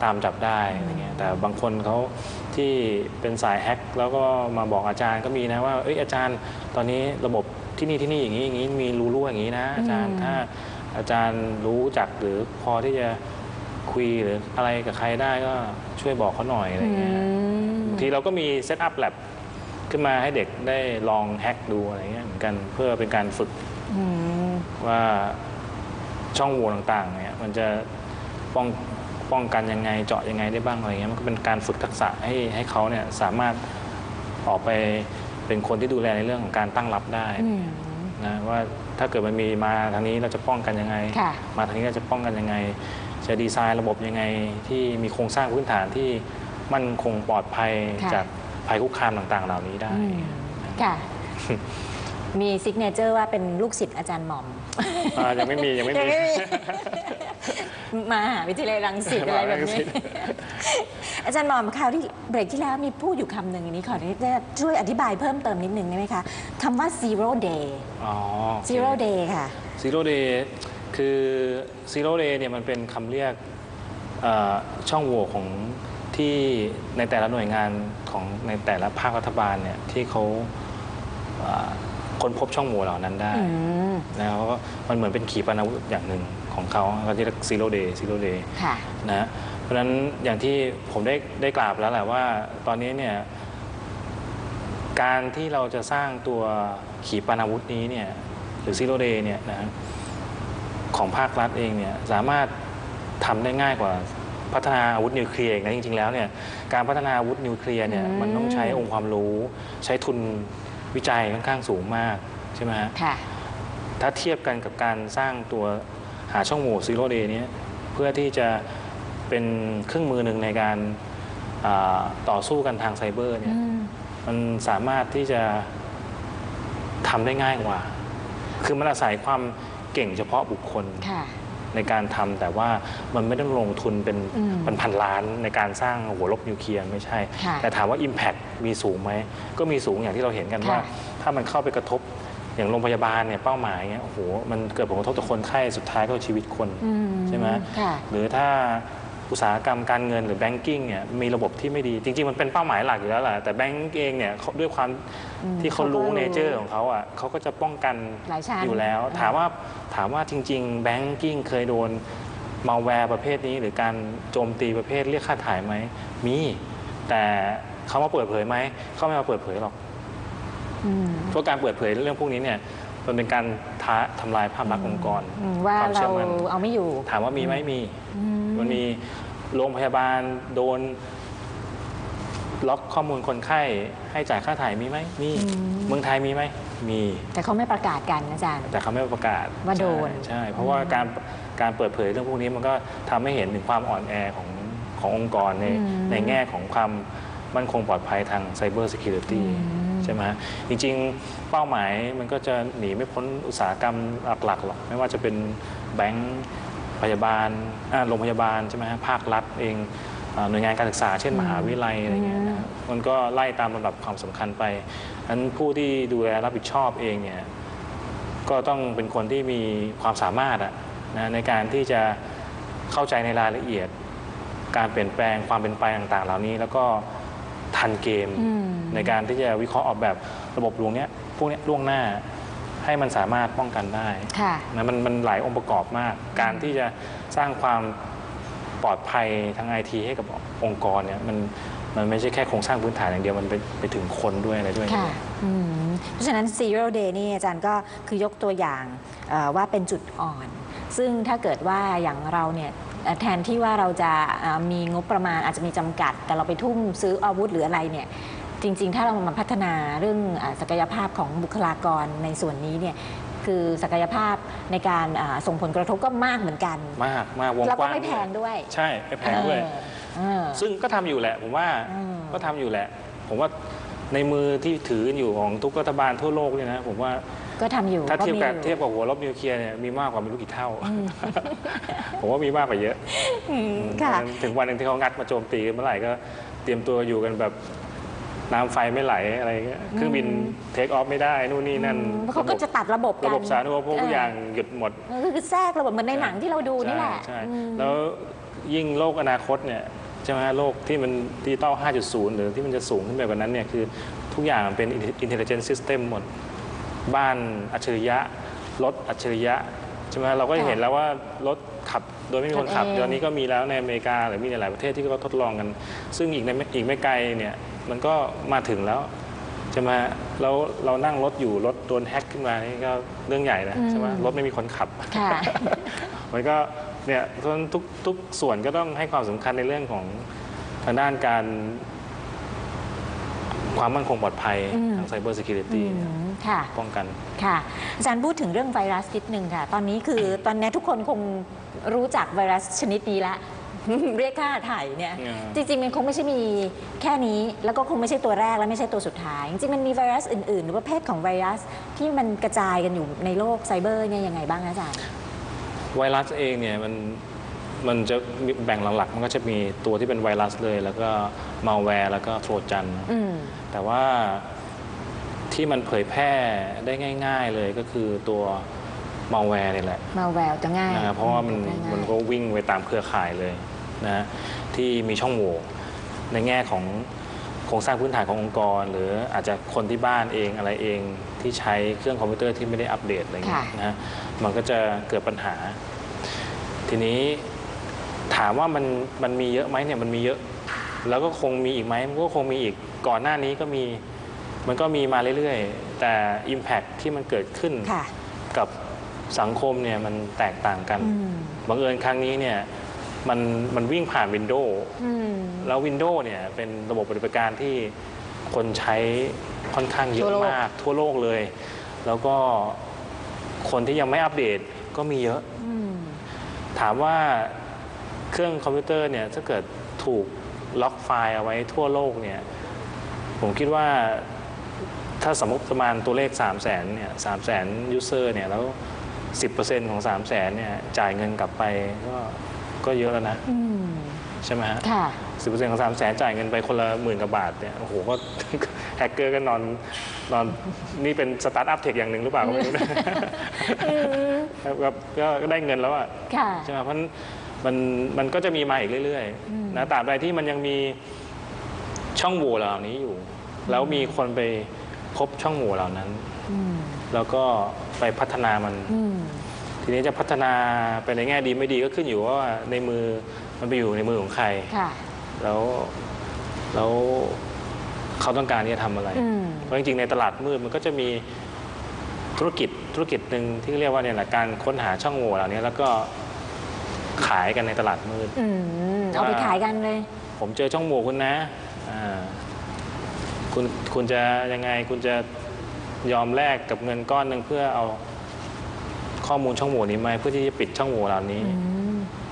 ตามจับได้อะไรเงี้ยแต่บางคนเขาที่เป็นสายแฮกแล้วก็มาบอกอาจารย์ก็มีนะว่าเอ้ยอาจารย์ตอนนี้ระบบที่นี่ที่นี่อย่างนี้อย่างนี้มีรู้รู้อย่างนี้นะอาจารย์ถ้าอาจารย์รู้จักหรือพอที่จะคุยหรืออะไรกับใครได้ก็ช่วยบอกเขาหน่อยอะไรเงี้ยทีเราก็มีเซตอัพแลบขึ้นมาให้เด็กได้ลองแฮกดูอะไรเงี้ยเหมือนกันเพื่อเป็นการฝึกว่าช่องโหว่ต่างๆเนี่ยมันจะป้องป้องกันยังไงเจาะยังไงได้บ้างอะไรเงี้ยมันก็เป็นการฝึกทักษะให้ให้เขาเนี่ยสามารถออกไปเป็นคนที่ดูแลในเรื่องของการตั้งรับได้นะว่าถ้าเกิดมันมีมาทางนี้เราจะป้องกันยังไงมาทางนี้เราจะป้องกันยังไงจะดีไซน์ระบบยังไงที่มีโครงสร้างพื้นฐานที่มั่นคงปลอดภัยจากภัยคุกคามต่างๆเหล่านี้ได้ค่ะมีซิกเนเจอร์ว่าเป็นลูกศิษย์อาจารย์หม่อมยังไม่มียังไม่มีมาวิทยาลัยรังสิตอะไรแบบนี้อาจารย์หม่อมคราวที่เบรกที่แล้วมีพูดอยู่คำหนึ่งนี้ขอได้ช่วยอธิบายเพิ่มเติมนิดนึงได้ไหมคะคำว่า zero day อ๋อ zero day ค่ะ zero day คือ zero day เนี่ยมันเป็นคำเรียกช่องโหว่ของที่ในแต่ละหน่วยงานของในแต่ละภาครัฐบาลเนี่ยที่เขาค้นพบช่องโหว่เหล่านั้นได้แล้วก็มันเหมือนเป็นขีปนาวุธอย่างหนึ่งของเขาเขาเรียกซีโร่เดย์ซีโร่เดย์นะเพราะฉะนั้นอย่างที่ผมได้ได้กล่าวแล้วแหละว่าตอนนี้เนี่ยการที่เราจะสร้างตัวขีปนาวุธนี้เนี่ยหรือซีโร่เดย์เนี่ยนะของภาครัฐเองเนี่ยสามารถทำได้ง่ายกว่าพัฒนาอาวุธนิวเคลียร์นะจริงๆแล้วเนี่ยการพัฒนาอาวุธนิวเคลียร์เนี่ยมันต้องใช้องค์ความรู้ใช้ทุนวิจัยค่อนข้างสูงมากใช่ไหมฮะถ้าเทียบกันกับการสร้างตัวหาช่องโหว่ซีโร่เดย์นี้เพื่อที่จะเป็นเครื่องมือหนึ่งในการต่อสู้กันทางไซเบอร์เนี่ยมันสามารถที่จะทำได้ง่ายกว่าคือมันอาศัยความเก่งเฉพาะบุคคลในการทำแต่ว่ามันไม่ต้องลงทุนเป็นพันล้านในการสร้างหัวลบนิวเคลียร์ไม่ใช่แต่ถามว่า Impact มีสูงไหมก็มีสูงอย่างที่เราเห็นกันว่าถ้ามันเข้าไปกระทบอย่างโรงพยาบาลเนี่ยเป้าหมายเนี่ยโอ้โหมันเกิดผลกระทบต่อคนไข้สุดท้ายก็ชีวิตคนใช่ไหมหรือถ้าอุตสาหกรรมการเงินหรือแบงกิ้งเนี่ยมีระบบที่ไม่ดีจริงๆมันเป็นเป้าหมายหลักอยู่แล้วแหละแต่แบงก์เองเนี่ยด้วยความที่เขารู้เนเจอร์ของเขาอ่ะเขาก็จะป้องกันอยู่แล้วถามว่าถามว่าจริงๆแบงกิ้งเคยโดนมัลแวร์ประเภทนี้หรือการโจมตีประเภทเรียกค่าถ่ายไหมมีแต่เขามาเปิดเผยไหมเขาไม่มาเปิดเผยหรอกเพราะการเปิดเผยเรื่องพวกนี้เนี่ยมันเป็นการท้าทำลายภาพลักษณ์องค์กรว่าเราเอาไม่อยู่ถามว่ามีไหมมีมันมีโรงพยาบาลโดนล็อกข้อมูลคนไข้ให้จ่ายค่าถ่ายมีไหมมีเมืองไทยมีไหมมีแต่เขาไม่ประกาศกันนะอาจารย์แต่เขาไม่ประกาศว่าโดนใช่เพราะว่าการการเปิดเผยเรื่องพวกนี้มันก็ทำให้เห็นถึงความอ่อนแอของขององค์กรในในแง่ของความมั่นคงปลอดภัยทางไซเบอร์ซิเคียวริตี้ ใช่ไหมจริงๆเป้าหมายมันก็จะหนีไม่พ้นอุตสาหกรรมหลักๆหรอกไม่ว่าจะเป็นแบงก์พยาบาลโรงพยาบาลใช่ไหมภาครัฐเองหน่วยงานการศึกษาเช่นมหาวิทยาลัยอะไรเงี้ยนะมันก็ไล่ตามลำดับความสำคัญไปนั้นผู้ที่ดูแลรับผิดชอบเองเนี่ยก็ต้องเป็นคนที่มีความสามารถอะนะในการที่จะเข้าใจในรายละเอียดการเปลี่ยนแปลงความเป็นไปต่างๆเหล่านี้แล้วก็ทันเกมในการที่จะวิเคราะห์ออกแบบระบบลวงเนี้ยพวกเนี้ยล่วงหน้าให้มันสามารถป้องกันได้นะมันมันหลายองค์ประกอบมากการที่จะสร้างความปลอดภัยทางไอทีให้กับองค์กรเนี่ยมันมันไม่ใช่แค่โครงสร้างพื้นฐานอย่างเดียวมันไปไปถึงคนด้วยอะไรด้วยเพราะฉะนั้น Zero Day นี่อาจารย์ก็คือยกตัวอย่างว่าเป็นจุดอ่อนซึ่งถ้าเกิดว่าอย่างเราเนี่ยแทนที่ว่าเราจะมีงบประมาณอาจจะมีจำกัดแต่เราไปทุ่มซื้ออาวุธหรืออะไรเนี่ยจริงๆถ้าเรามาพัฒนาเรื่องศักยภาพของบุคลากรในส่วนนี้เนี่ยคือศักยภาพในการส่งผลกระทบก็มากเหมือนกันมากมากวงกว้างแล้วก็ไม่แพงด้วยใช่ไม่แพงด้วยซึ่งก็ทำอยู่แหละผมว่าก็ทำอยู่แหละผมว่าในมือที่ถืออยู่ของทุกรัฐบาลทั่วโลกเนี่ยนะผมว่าก็ทำอยู่ถ้าเทียบกับเทียบกับหัวรบนิวเคลียร์เนี่ยมีมากกว่าไม่รู้กี่เท่าผมว่ามีมากกว่าเยอะถึงวันหนึ่งที่เขางัดมาโจมตีเมื่อไหร่ก็เตรียมตัวอยู่กันแบบน้ำไฟไม่ไหลอะไรเงี้ยเครื่องบินเทคออฟไม่ได้นู่นนี่นั่นเขาก็จะตัดระบบระบบสาธารณูปโภคทุกอย่างหยุดหมดคือแทรกระบบเหมือนในหนังที่เราดูนี่แหละใช่แล้วยิ่งโลกอนาคตเนี่ยใช่ไหมโลกที่มันดิจิตอล ห้าจุดศูนย์ หรือที่มันจะสูงขึ้นไปกว่านั้นเนี่ยคือทุกอย่างมันเป็น Intelligent System หมดบ้านอัจฉริยะรถอัจฉริยะใช่ไหมเราก็เห็นแล้วว่ารถขับโดยไม่มีคนขับตอนนี้ก็มีแล้วในอเมริกาหรือมีในหลายประเทศที่ก็ทดลองกันซึ่งอีกในอีกไม่ไกลเนี่ยมันก็มาถึงแล้วจะมาแล้วเรานั่งรถอยู่รถโดนแฮกขึ้นมานี่ก็เรื่องใหญ่นะใช่ไหมรถไม่มีคนขับ มันก็เนี่ยทุกทุกส่วนก็ต้องให้ความสำคัญในเรื่องของทางด้านการความมั่นคงปลอดภัยทางไซเบอร์ซิเคียวริตี้ป้องกันค่ะอาจารย์พูดถึงเรื่องไวรัสนิดนึงค่ะตอนนี้คือตอนนี้ทุกคนคงรู้จักไวรัสชนิดนี้ละเรียกค่าไถ่เนี่ยจริงๆมันคงไม่ใช่มีแค่นี้แล้วก็คงไม่ใช่ตัวแรกและไม่ใช่ตัวสุดท้ายจริงๆมันมีไวรัสอื่นๆหรือว่าประเภทของไวรัสที่มันกระจายกันอยู่ในโลกไซเบอร์เนี่ยยังไงบ้างอาจารย์ไวรัสเองเนี่ยมันมันจะแบ่งหลักๆมันก็จะมีตัวที่เป็นไวรัสเลยแล้วก็มัลแวร์แล้วก็โทรจันแต่ว่าที่มันเผยแพร่ได้ง่ายๆเลยก็คือตัวมัลแวร์นี่แหละมัลแวร์จะง่ายเพราะว่ามันมันก็วิ่งไปตามเครือข่ายเลยนะที่มีช่องโหว่ในแง่ของโครงสร้างพื้นฐานขององค์กรหรืออาจจะคนที่บ้านเองอะไรเองที่ใช้เครื่องคอมพิวเตอร์ที่ไม่ได้อัปเดตอะไรอย่างเงี้ยนะมันก็จะเกิดปัญหาทีนี้ถามว่ามันมันมีเยอะไหมเนี่ยมันมีเยอะแล้วก็คงมีอีกไหมมันก็คงมีอีกก่อนหน้านี้ก็มีมันก็มีมาเรื่อยๆแต่ Impact ที่มันเกิดขึ้นกับสังคมเนี่ยมันแตกต่างกันบังเอิญครั้งนี้เนี่ยมันมันวิ่งผ่าน Windows แล้ว Windows เนี่ยเป็นระบบปฏิบัติการที่คนใช้ค่อนข้างเยอะมากทั่วโลกเลยแล้วก็คนที่ยังไม่อัปเดตก็มีเยอะถามว่าเครื่องคอมพิวเตอร์เนี่ยถ้าเกิดถูกล็อกไฟล์เอาไว้ทั่วโลกเนี่ยผมคิดว่าถ้าสมมติประมาณตัวเลข สามแสน เนี่ย สามแสน ยูเซอร์เนี่ยแล้ว สิบเปอร์เซ็นต์ ของ สามแสน เนี่ยจ่ายเงินกลับไปก็ก็เยอะแล้วนะใช่ไหมฮะ สิบเปอร์เซ็นต์ ของ สามแสน จ่ายเงินไปคนละหมื่นกว่าบาทเนี่ยโอ้โหก็แฮกเกอร์ก็นอนนอนนี่เป็นสตาร์ทอัพเทคอย่างหนึ่งหรือเปล่าก็ไม่รู้นะก็ได้เงินแล้วอ่ะใช่ไหมเพราะมันมันก็จะมีมาอีกเรื่อยๆนะตราบใดที่มันยังมีช่องโหว่เหล่านี้อยู่แล้วมีคนไปพบช่องโหว่เหล่านั้นแล้วก็ไปพัฒนามันทีนี้จะพัฒนาไปในแง่ดีไม่ดีก็ขึ้นอยู่ว่าในมือมันไปอยู่ในมือของใครแล้วแล้วเขาต้องการที่จะทำอะไรเพราะจริงๆในตลาดมืดมันก็จะมีธุรกิจธุรกิจหนึ่งที่เรียกว่าเนี่ยแหละการค้นหาช่องโหว่เหล่านี้แล้วก็ขายกันในตลาดมืดเอาไปขายกันเลยผมเจอช่องโหว่คุณนะคุณคุณจะยังไงคุณจะยอมแลกกับเงินก้อนหนึ่งเพื่อเอาข้อมูลช่องโหว่นี้ไหมเพื่อที่จะปิดช่องโหว่เหล่านี้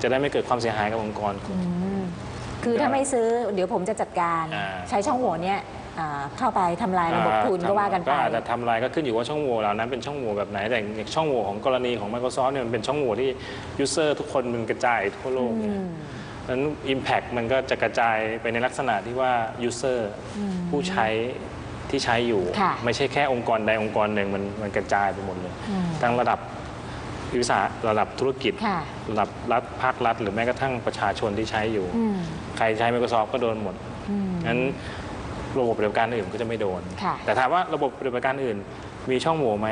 จะได้ไม่เกิดความเสียหายกับองค์กรคือถ้าไม่ซื้อเดี๋ยวผมจะจัดการใช้ช่องโหว่เนี้ย เข้าไปทำลายระบบทุนก็ว่ากันไปก็อาจจะทำลายก็ขึ้นอยู่ว่าช่องโหว่เหล่านั้นเป็นช่องโหว่แบบไหนแต่อย่างช่องโหว่ของกรณีของ Microsoft เนี่ยมันเป็นช่องโหว่ที่ยูเซอร์ทุกคนมันกระจายทั่วโลกเนี่ยนั้น Impact มันก็จะกระจายไปในลักษณะที่ว่า User ผู้ใช้ที่ใช้อยู่ไม่ใช่แค่องค์กรใดองค์กรหนึ่งมันมันกระจายไปหมดเลยทั้งระดับวิสาหกิจระดับธุรกิจระดับรัฐภาครัฐหรือแม้กระทั่งประชาชนที่ใช้อยู่ใครใช้ Microsoft ก็โดนหมดงั้นระบบปฏิบัติการอื่นก็จะไม่โดนแต่ถามว่าระบบปฏิบัติการอื่นมีช่องโหว่ไหม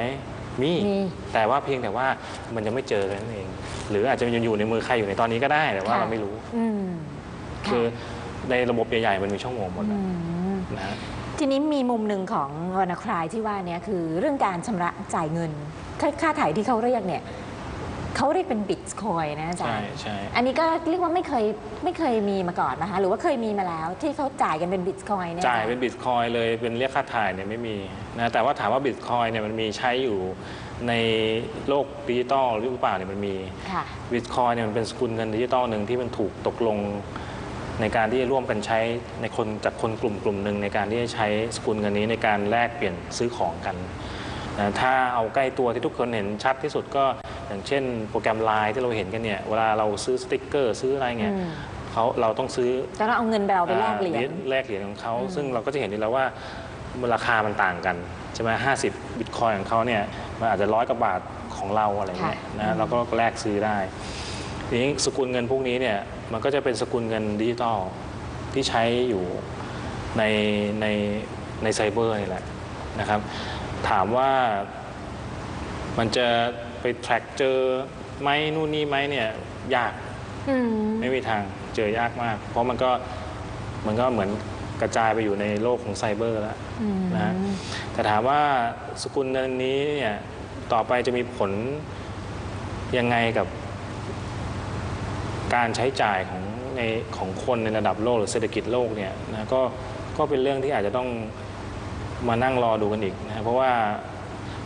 มีแต่ว่าเพียงแต่ว่ามันจะไม่เจอกันเองหรืออาจจะอยู่ในมือใครอยู่ในตอนนี้ก็ได้แต่ว่าเราไม่รู้คือในระบบใหญ่ๆมันมีช่องโหว่หมดนะทีนี้มีมุมหนึ่งของวรรณคลายที่ว่านี้คือเรื่องการชำระจ่ายเงินค่าถ่ายที่เขาเรียกเนี่ยเขาเรียกเป็นบิตคอยน์นะอาจารย์ใช่ใช่อันนี้ก็เรียกว่าไม่เคยไม่เคยมีมาก่อนนะคะหรือว่าเคยมีมาแล้วที่เขาจ่ายกันเป็นบิตคอยน์เนี่ยจ่ายเป็นบิตคอยน์เลยเป็นเรียกค่าถ่ายเนี่ยไม่มีนะแต่ว่าถามว่าบิตคอยน์เนี่ยมันมีใช้อยู่ในโลกดิจิตอลหรือเปล่าเนี่ยมันมีบิตคอยน์เนี่ยมันเป็นสกุลเงินดิจิตอลหนึ่งที่มันถูกตกลงในการที่ร่วมกันใช้ในคนจากคนกลุ่มกลุ่มหนึ่งในการที่จะใช้สกุลเงินนี้ในการแลกเปลี่ยนซื้อของกันนะถ้าเอาใกล้ตัวที่ทุกคนเห็นชัดที่สุดก็อย่างเช่นโปรแกรม ไลน์ ที่เราเห็นกันเนี่ยเวลาเราซื้อสติ๊กเกอร์ซื้ออะไรเนี่ยเขาเราต้องซื้อแต่เราเอาเงินเราไปแลกเหรียญแลกเหรียญของเขาซึ่งเราก็จะเห็นแล้วว่าราคามันต่างกันใช่ไหมห้าสิบบิตคอยน์ของเขาเนี่ยมันอาจจะร้อยกว่าบาทของเราอะไรเงี้ยนะเราก็แลกซื้อได้ทีนี้สกุลเงินพวกนี้เนี่ยมันก็จะเป็นสกุลเงินดิจิตอลที่ใช้อยู่ในในในไซเบอร์นี่แหละนะครับถามว่ามันจะไปแทร็กเจอไหมนู่นนี่ไหมเนี่ยยากไม่มีทางเจอยากมากเพราะมันก็มันก็เหมือนกระจายไปอยู่ในโลกของไซเบอร์แล้วนะแต่ถามว่าสกุลเงินนี้เนี่ยต่อไปจะมีผลยังไงกับการใช้จ่ายของในของคนในระดับโลกหรือเศรษฐกิจโลกเนี่ยนะก็ก็เป็นเรื่องที่อาจจะต้องมานั่งรอดูกันอีกนะเพราะว่า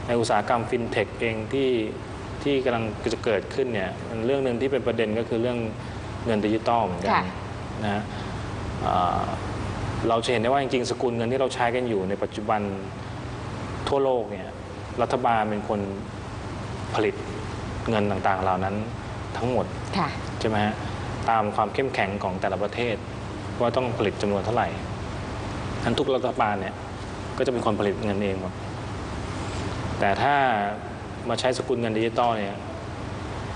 ในอุตสาหกรรมฟินเทคเองที่ที่กำลังจะเกิดขึ้นเนี่ยเรื่องหนึ่งที่เป็นประเด็นก็คือเรื่องเงินดิจิตอลเหมือนกันนะเราจะเห็นได้ว่าจริงๆสกุลเงินที่เราใช้กันอยู่ในปัจจุบันทั่วโลกเนี่ยรัฐบาลเป็นคนผลิตเงินต่างๆเหล่านั้นทั้งหมดใช่ไหมฮะตามความเข้มแข็งของแต่ละประเทศว่าต้องผลิตจำนวนเท่าไหร่ทั้งทุกรัฐบาลเนี่ยก็จะเป็นคนผลิตเงินเองหมดแต่ถ้ามาใช้สกุลเงินดิจิตอลเนี่ย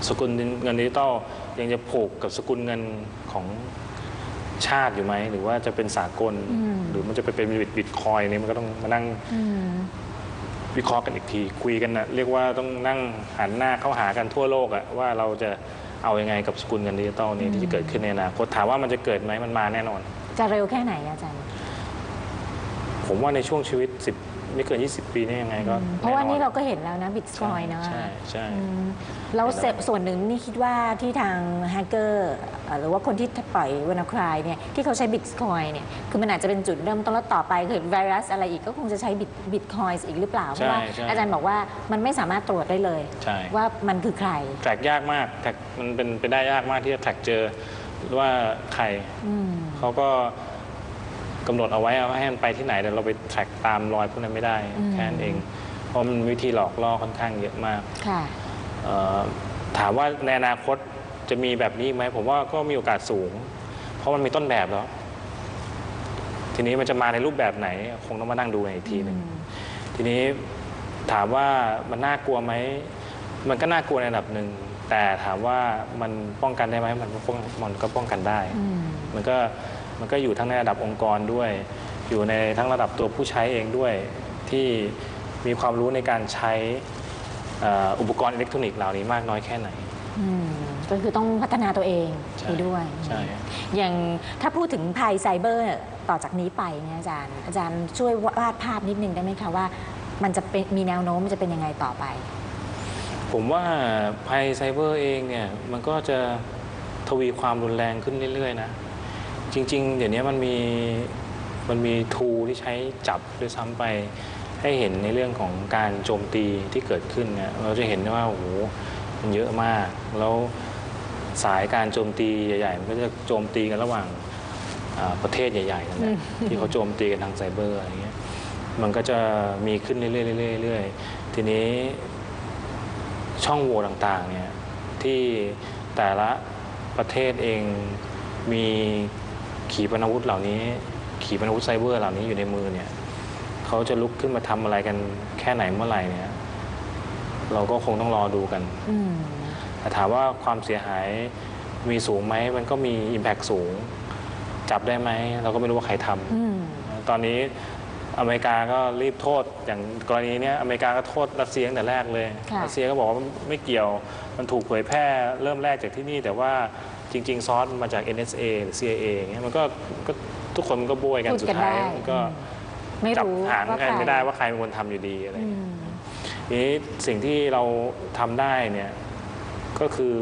สกุลเงินดิจิตอลยังจะผูกกับสกุลเงินของชาติอยู่ไหมหรือว่าจะเป็นสากลหรือมันจะไปเป็นบิตคอยน์นี่มันก็ต้องมานั่งวิเคราะห์กันอีกทีคุยกันนะเรียกว่าต้องนั่งหันหน้าเข้าหากันทั่วโลกอะว่าเราจะเอายังไงกับสกุลเงินดิจิตอลนี้ที่จะเกิดขึ้นในอนาคตถามว่ามันจะเกิดไหมมันมาแน่นอนจะเร็วแค่ไหนอาจารย์ผมว่าในช่วงชีวิตสิบไม่เกินยี่สิบปีนี่ยังไงก็เพราะว่านี่เราก็เห็นแล้วนะบิตคอยน์นะใช่ใช่แล้วส่วนหนึ่งนี่คิดว่าที่ทางแฮกเกอร์หรือว่าคนที่ปล่อยวรรณคลายเนี่ยที่เขาใช้บิตคอยน์เนี่ยคือมันอาจจะเป็นจุดเริ่มต้นแล้วต่อไปคือไวรัสอะไรอีกก็คงจะใช้บิตคอยน์อีกหรือเปล่าเพราะว่าอาจารย์บอกว่ามันไม่สามารถตรวจได้เลยว่ามันคือใครแทร็กยากมากแทร็กมันเป็นไปได้ยากมากที่จะแทร็กเจอว่าใครเขาก็กำหนดเอาไว้ว่าให้มันไปที่ไหนแต่เราไปแทร็กตามรอยพวกนั้นไม่ได้แค่นั้นเองเพราะมันวิธีหลอกล่อค่อนข้างเยอะมากถามว่าในอนาคตจะมีแบบนี้ไหมผมว่าก็มีโอกาสสูงเพราะมันมีต้นแบบแล้วทีนี้มันจะมาในรูปแบบไหนคงต้องมานั่งดูอีกทีหนึ่งทีนี้ถามว่ามันน่ากลัวไหมมันก็น่ากลัวในระดับหนึ่งแต่ถามว่ามันป้องกันได้ไหมมันก็มันก็ป้องกันได้มันก็มันก็อยู่ทั้งในระดับองค์กรด้วยอยู่ในทั้งระดับตัวผู้ใช้เองด้วยที่มีความรู้ในการใช้อุปกรณ์อิเล็กทรอนิกส์เหล่านี้มากน้อยแค่ไหนก็คือต้องพัฒนาตัวเองไปด้วยอย่างถ้าพูดถึงภัยไซเบอร์ต่อจากนี้ไปเนี่ยอาจารย์อาจารย์ช่วยวาดภาพนิดนึงได้ไหมคะว่ามันจะมีแนวโน้มมันจะเป็นยังไงต่อไปผมว่าภัยไซเบอร์เองเนี่ยมันก็จะทวีความรุนแรงขึ้นเรื่อยๆนะจริงๆเดี๋ยวนี้มันมีมันมีทูที่ใช้จับด้วยซ้ำไปให้เห็นในเรื่องของการโจมตีที่เกิดขึ้นเนี่ยเราจะเห็นว่าโอ้โหมันเยอะมากแล้วสายการโจมตีใหญ่ๆมันก็จะโจมตีกันระหว่าง ประเทศใหญ่ๆนั่นแหละที่เขาโจมตีกันทางไซเบอร์อะไรเงี้ยมันก็จะมีขึ้นเรื่อยๆทีนี้ช่องโหว่ต่างๆเนี่ยที่แต่ละประเทศเองมีขีปนาวุธเหล่านี้ขีปนาวุธไซเบอร์เหล่านี้อยู่ในมือเนี่ยเขาจะลุกขึ้นมาทำอะไรกันแค่ไหนเมื่อไหร่เนี่ยเราก็คงต้องรอดูกันแต่ถามว่าความเสียหายมีสูงไหมมันก็มี impact สูงจับได้ไหมเราก็ไม่รู้ว่าใครทำตอนนี้อเมริกาก็รีบโทษอย่างกรณีนี้อเมริกาก็โทษรัสเซียตั้งแต่แรกเลยรัสเซียก็บอกว่าไม่เกี่ยวมันถูกเผยแพร่เริ่มแรกจากที่นี่แต่ว่าจริงๆซอสมาจาก เอ็น เอส เอ หรือ ซี ไอ เอ อย่างเงี้ยมันก็ทุกคนมันก็บวยกันสุดท้ายมันก็จับหางกันไม่ได้ว่าใครเป็นคนทำอยู่ดีอะไรนี้สิ่งที่เราทำได้เนี่ยก็คือ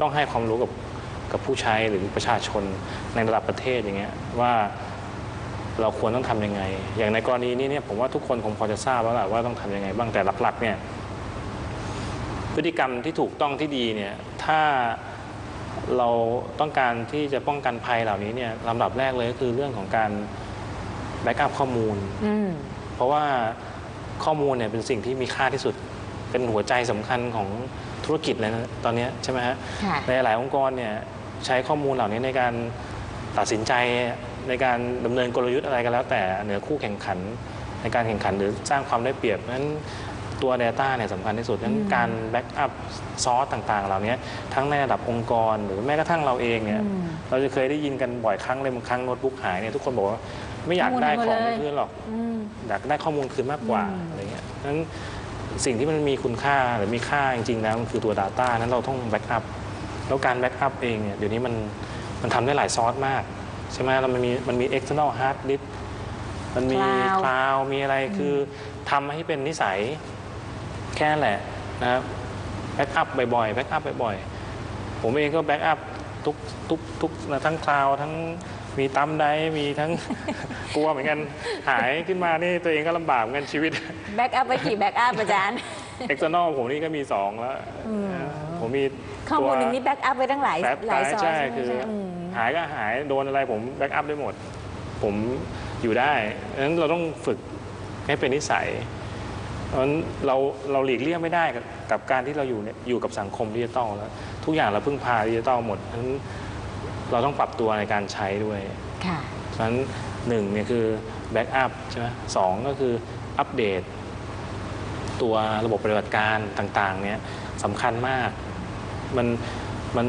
ต้องให้ความรู้กับกับผู้ใช้หรือประชาชนในระดับประเทศอย่างเงี้ยว่าเราควรต้องทำยังไงอย่างในกรณีนี้เนี่ยผมว่าทุกคนคงพอจะทราบแล้วแหละว่าต้องทำยังไงบ้างแต่หลักๆเนี่ยพฤติกรรมที่ถูกต้องที่ดีเนี่ยถ้าเราต้องการที่จะป้องกันภัยเหล่านี้เนี่ยลำดับแรกเลยก็คือเรื่องของการแบ็กอัพข้อมูลเพราะว่าข้อมูลเนี่ยเป็นสิ่งที่มีค่าที่สุดเป็นหัวใจสำคัญของธุรกิจเลยนะตอนนี้ใช่ไหมฮะในหลายองค์กรเนี่ยใช้ข้อมูลเหล่านี้ในการตัดสินใจในการดำเนินกลยุทธ์อะไรก็แล้วแต่เหนือคู่แข่งขันในการแข่งขันหรือสร้างความได้เปรียบนั้นตัว Data เนี่ยสำคัญที่สุดนั้นการแบ็กอัพซอสต่างๆเหล่านี้ทั้งในระดับองค์กรหรือแม้กระทั่งเราเองเนี่ยเราจะเคยได้ยินกันบ่อยครั้งเลยบางครั้งโน้ตบุ๊กหายเนี่ยทุกคนบอกว่าไม่อยากได้ของคืนหรอกอยากได้ข้อมูลคืนมากกว่าอะไรเงี้ยนั้นสิ่งที่มันมีคุณค่าหรือมีค่าจริงๆแล้วมันคือตัว Data นั้นเราต้องแบ็กอัพแล้วการแบ็กอัพเองเนี่ยเดี๋ยวนี้มันมันทำได้หลายซอสมากใช่ไหมเรามันมีมันมี external hard disk มันมี cloud มีอะไรคือทำให้เป็นนิสัยแค่แหละนะครับแบ็กอัพบ่อยๆแบ็กอัพบ่อยๆผมเองก็แบ็กอัพทุกทุกทุกทั้งคลาวทั้งมีตั้มได้มีทั้งกลัวเหมือนกันหายขึ้นมานี่ตัวเองก็ลำบากเหมือนกันชีวิตแบ็กอัพไปกี่แบ็กอัพอาจารย์ external ผมนี่ก็มีสองแล้วผมมีข้อมูลหนึ่งนี่แบ็กอัพไปตั้งหลายหลายซอสใช่คือหายก็หายโดนอะไรผมแบ็กอัพได้หมดผมอยู่ได้ดังนั้นเราต้องฝึกให้เป็นนิสัยเพราะฉะนั้นเราเราหลีกเลี่ยงไม่ได้กับการที่เราอยู่เนี่ยอยู่กับสังคมดิจิตอลแล้วทุกอย่างเราพึ่งพาดิจิตอลหมดเพราะฉะนั้นเราต้องปรับตัวในการใช้ด้วยค่ะเพราะฉะนั้นหนึ่งเนี่ยคือแบ็กอัพใช่ไหมสองก็คืออัปเดตตัวระบบปฏิบัติการต่างๆเนี่ยสำคัญมากมันมัน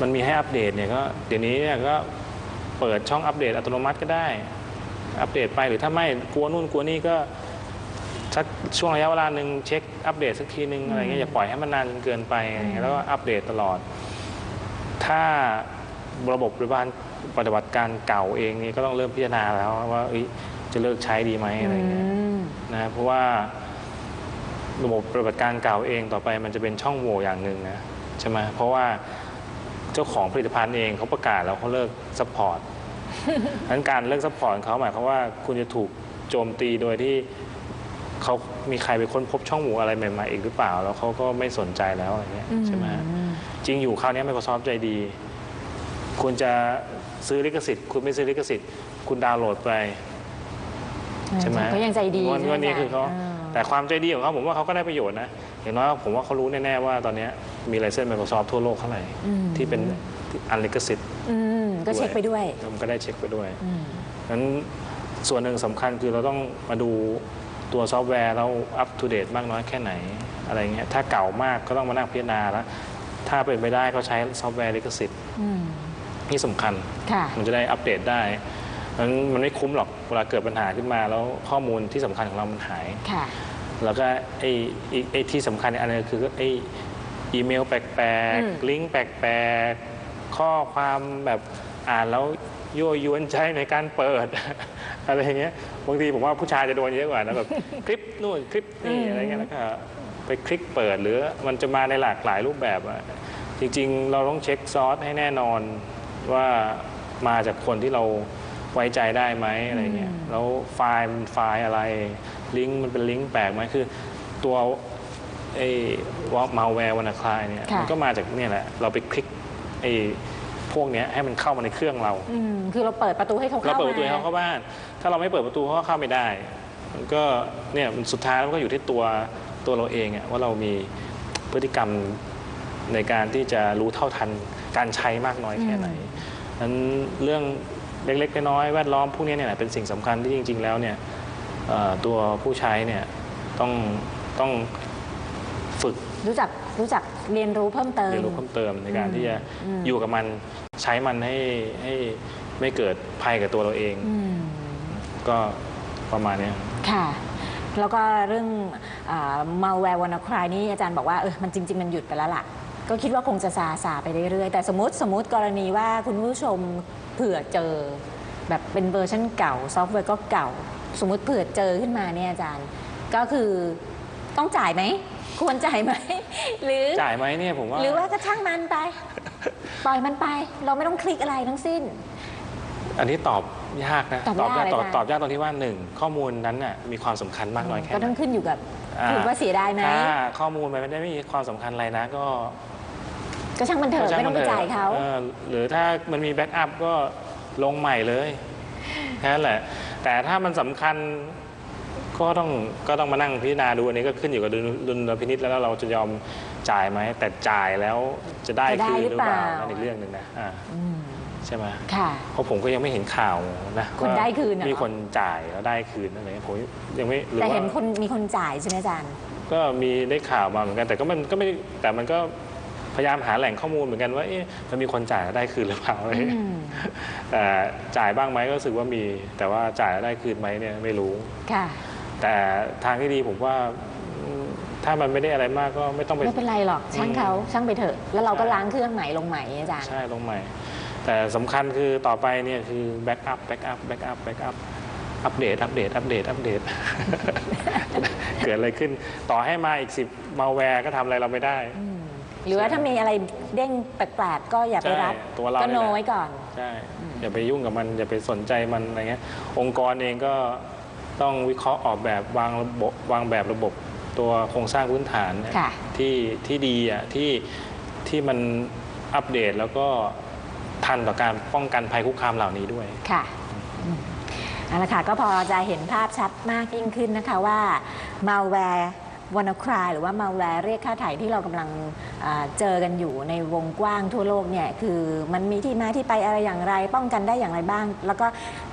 มันมีให้อัปเดตเนี่ยก็เดี๋ยวนี้เนี่ยก็เปิดช่องอัปเดตอัตโนมัติก็ได้อัปเดตไปหรือถ้าไม่กลัวนู่นกลัวนี่ก็สักช่วงระยะเวลาหนึ่งเช็คอัปเดตสักทีนึงอะไรเงี้ยอย่าปล่อยให้มันนานเกินไปแล้วก็อัปเดตตลอดถ้าระบบปฏิบัติการเก่าเองนี่ก็ต้องเริ่มพิจารณาแล้วว่าจะเลิกใช้ดีไหมอะไรเงี้ยนะเพราะว่าระบบปฏิบัติการเก่าเองต่อไปมันจะเป็นช่องโหว่อย่างหนึ่งนะใช่ไหมเพราะว่าเจ้าของผลิตภัณฑ์เองเขาประกาศแล้วเขาเลิกซัพพอร์ตงั้นการเลิกซัพพอร์ตเขาหมายความว่าคุณจะถูกโจมตีโดยที่เขามีใครไปค้นพบช่องโหว่อะไรใหม่ๆอีกหรือเปล่าแล้วเขาก็ไม่สนใจแล้วอะไรเงี้ยใช่ไหมจริงอยู่คราวนี้ Microsoft ใจดีคุณจะซื้อลิขสิทธิ์คุณไม่ซื้อลิขสิทธิ์คุณดาวน์โหลดไปใช่ไหมเขายังใจดีวันนี้คือเขาแต่ความใจดีของเขาผมว่าเขาก็ได้ประโยชน์นะอย่างน้อยผมว่าเขารู้แน่ๆว่าตอนนี้มีไลเซนส์ Microsoft ทั่วโลกเท่าไหร่ที่เป็นอันลิขสิทธิ์ก็เช็คไปด้วยก็ได้เช็คไปด้วยงั้นส่วนหนึ่งสำคัญคือเราต้องมาดูตัวซอฟต์แวร์เราอัปทูเดตมากน้อยแค่ไหนอะไรเงี้ยถ้าเก่ามากก็ต้องมานั่งพิจารณาแล้วถ้าเป็นไปได้ก็ใช้ซอฟต์แวร์ลิขสิทธิ์นี่สำคัญมันจะได้อัปเดตได้งั้นมันไม่คุ้มหรอกเวลาเกิดปัญหาขึ้นมาแล้วข้อมูลที่สำคัญของเรามันหายแล้วก็ไอ้ไอ้ที่สำคัญอันนึงคือไอ้อีเมลแปลกๆลิงก์แปลกๆข้อความแบบอ่านแล้วยั่วยวนใจในการเปิดอะไรอย่างเงี้ยบางทีผมว่าผู้ชายจะโดนเยอะกว่านะแบบคลิปนู่นคลิปนี่อะไรเงี้ยแล้วก็ไปคลิกเปิดหรือมันจะมาในหลากหลายรูปแบบอะจริงๆเราต้องเช็คซอสให้แน่นอนว่ามาจากคนที่เราไว้ใจได้ไหมอะไรเงี้ยแล้วไฟล์มันไฟล์อะไรลิงก์มันเป็นลิงก์แปลกไหมคือตัวไอ้ malware WannaCry เนี่ยมันก็มาจากนี่แหละเราไปคลิกไอ้ พวกนี้ให้มันเข้ามาในเครื่องเราคือเราเปิดประตูให้เขาเข้าเราเปิดประตูให้เขาเข้าบ้านถ้าเราไม่เปิดประตูเขาเข้าไม่ได้มันก็เนี่ยสุดท้ายมันก็อยู่ที่ตัวตัวเราเองว่าเรามีพฤติกรรมในการที่จะรู้เท่าทันการใช้มากน้อยแค่ไหนนั้นเรื่องเล็กๆน้อยๆแวดล้อมพวกนี้เนี่ยเป็นสิ่งสำคัญที่จริงๆแล้วเนี่ยตัวผู้ใช้เนี่ยต้องต้องฝึกรู้จักรู้จักเรียนรู้เพิ่มเติมเรียนรู้เพิ่มเติมในการที่จะอยู่กับมันใช้มันให้ให้ไม่เกิดภัยกับตัวเราเองก็ประมาณนี้ค่ะแล้วก็เรื่องมาแวร์วานาคลายนี่อาจารย์บอกว่าเออมันจริงๆมันหยุดไปแล้วล่ะก็คิดว่าคงจะซาซาไปเรื่อยๆแต่สมมติสมมติกรณีว่าคุณผู้ชมเผื่อเจอแบบเป็นเวอร์ชันเก่าซอฟต์แวร์ก็เก่าสมมติเผื่อเจอขึ้นมาเนี่ยอาจารย์ก็คือต้องจ่ายไหมควรจ่ายไหมหรือจ่ายไหมเนี่ยผมว่าหรือว่าก็ช่างมันไปปล่อยมันไปเราไม่ต้องคลิกอะไรทั้งสิ้นอันนี้ตอบยากนะตอบยากตอบยากตอนที่ว่าหนึ่งข้อมูลนั้นน่ะมีความสำคัญมากน้อยแค่ไหนก็ต้องขึ้นอยู่กับถือว่าเสียดายไหมข้อมูลมันไม่ได้ไม่มีความสำคัญอะไรนะก็ก็ช่างมันเถอะไม่ต้องไปจ่ายเขาหรือถ้ามันมีแบ็กอัพก็ลงใหม่เลยแค่นั้นแหละแต่ถ้ามันสำคัญก็ต้องก็ต้องมานั่งพิจารณาดูอันนี้ก็ขึ้นอยู่กับดุลพินิจแล้วเราจะยอมจ่ายไหมแต่จ่ายแล้วจะได้คืนหรือเปล่านั่นอีกเรื่องหนึ่งนะใช่ไหมค่ะเพราะผมก็ยังไม่เห็นข่าวนะคนได้คืนมีคนจ่ายแล้วได้คืนอะไรผมยังไม่แต่เห็นคนมีคนจ่ายใช่ไหมอาจารย์ก็มีได้ข่าวมาเหมือนกันแต่ก็มันก็ไม่แต่มันก็พยายามหาแหล่งข้อมูลเหมือนกันว่ามันมีคนจ่ายแล้วได้คืนหรือเปล่าอะไรแต่จ่ายบ้างไหมก็รู้สึกว่ามีแต่ว่าจ่ายแล้วได้คืนไหมเนี่ยไม่รู้ค่ะแต่ทางที่ดีผมว่าถ้ามันไม่ได้อะไรมากก็ไม่ต้องไปไม่เป็นไรหรอกช่างเขาช่างไปเถอะแล้วเราก็ล้างเครื่องใหม่ลงใหม่อาจารย์ใช่ลงใหม่แต่สำคัญคือต่อไปเนี่ยคือแบ็กอัพแบ็กอัพแบ็กอัพแบ็กอัพอัปเดตอัปเดตอัปเดตอัปเดตเกิดอะไรขึ้นต่อให้มาอีกสิบมัลแวร์ก็ทำอะไรเราไม่ได้หรือว่าถ้ามีอะไรเด้งแปลกๆก็อย่าไปรับก็โน้ไว้ก่อนใช่อย่าไปยุ่งกับมันอย่าไปสนใจมันอะไรเงี้ยองค์กรเองก็ต้องวิเคราะห์ออกแบบวางระบบวางแบบระบบตัวโครงสร้างพื้นฐานที่ที่ดีอ่ะที่ที่มันอัปเดตแล้วก็ทันต่อการป้องกันภัยคุกคามเหล่านี้ด้วยค่ะเอาละค่ะก็พอจะเห็นภาพชัดมากยิ่งขึ้นนะคะว่า malware WannaCry หรือว่า malware เรียกค่าไถ่ที่เรากำลังเจอกันอยู่ในวงกว้างทั่วโลกเนี่ยคือมันมีที่มาที่ไปอะไรอย่างไรป้องกันได้อย่างไรบ้างแล้วก็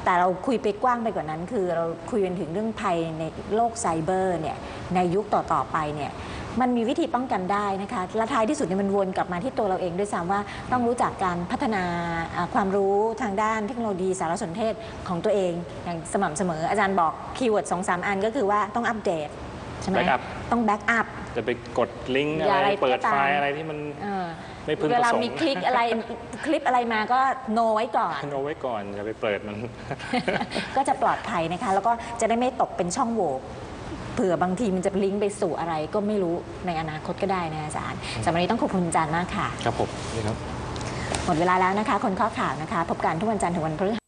แต่เราคุยไปกว้างไปกว่านั้นคือเราคุยกันถึงเรื่องภัยในโลกไซเบอร์เนี่ยในยุคต่อๆไปเนี่ยมันมีวิธีป้องกันได้นะคะและท้ายที่สุดเนี่ยมันวนกลับมาที่ตัวเราเองด้วยซ้ำว่าต้องรู้จักการพัฒนาความรู้ทางด้านเทคโนโลยีสารสนเทศของตัวเองอย่างสม่ำเสมออาจารย์บอกคีย์เวิร์ดสองสามอันก็คือว่าต้องอัปเดตใช่ไหมต้องแบ็กอัพจะไปกดลิงก์อะไรเปิดไฟล์อะไรที่มันไม่พึงประสงค์เวลามีคลิปอะไรคลิปอะไรมาก็โนไว้ก่อนโนไว้ก่อนอย่าไปเปิดมันก็จะปลอดภัยนะคะแล้วก็จะได้ไม่ตกเป็นช่องโหว่เผื่อบางทีมันจะลิงก์ไปสู่อะไรก็ไม่รู้ในอนาคตก็ได้นะอาจารย์สำหรับวันนี้ต้องขอบคุณอาจารย์มากค่ะครับผมหมดเวลาแล้วนะคะคนข้อข่าวนะคะพบกันทุกวันจันทร์ถึงวันพฤหัส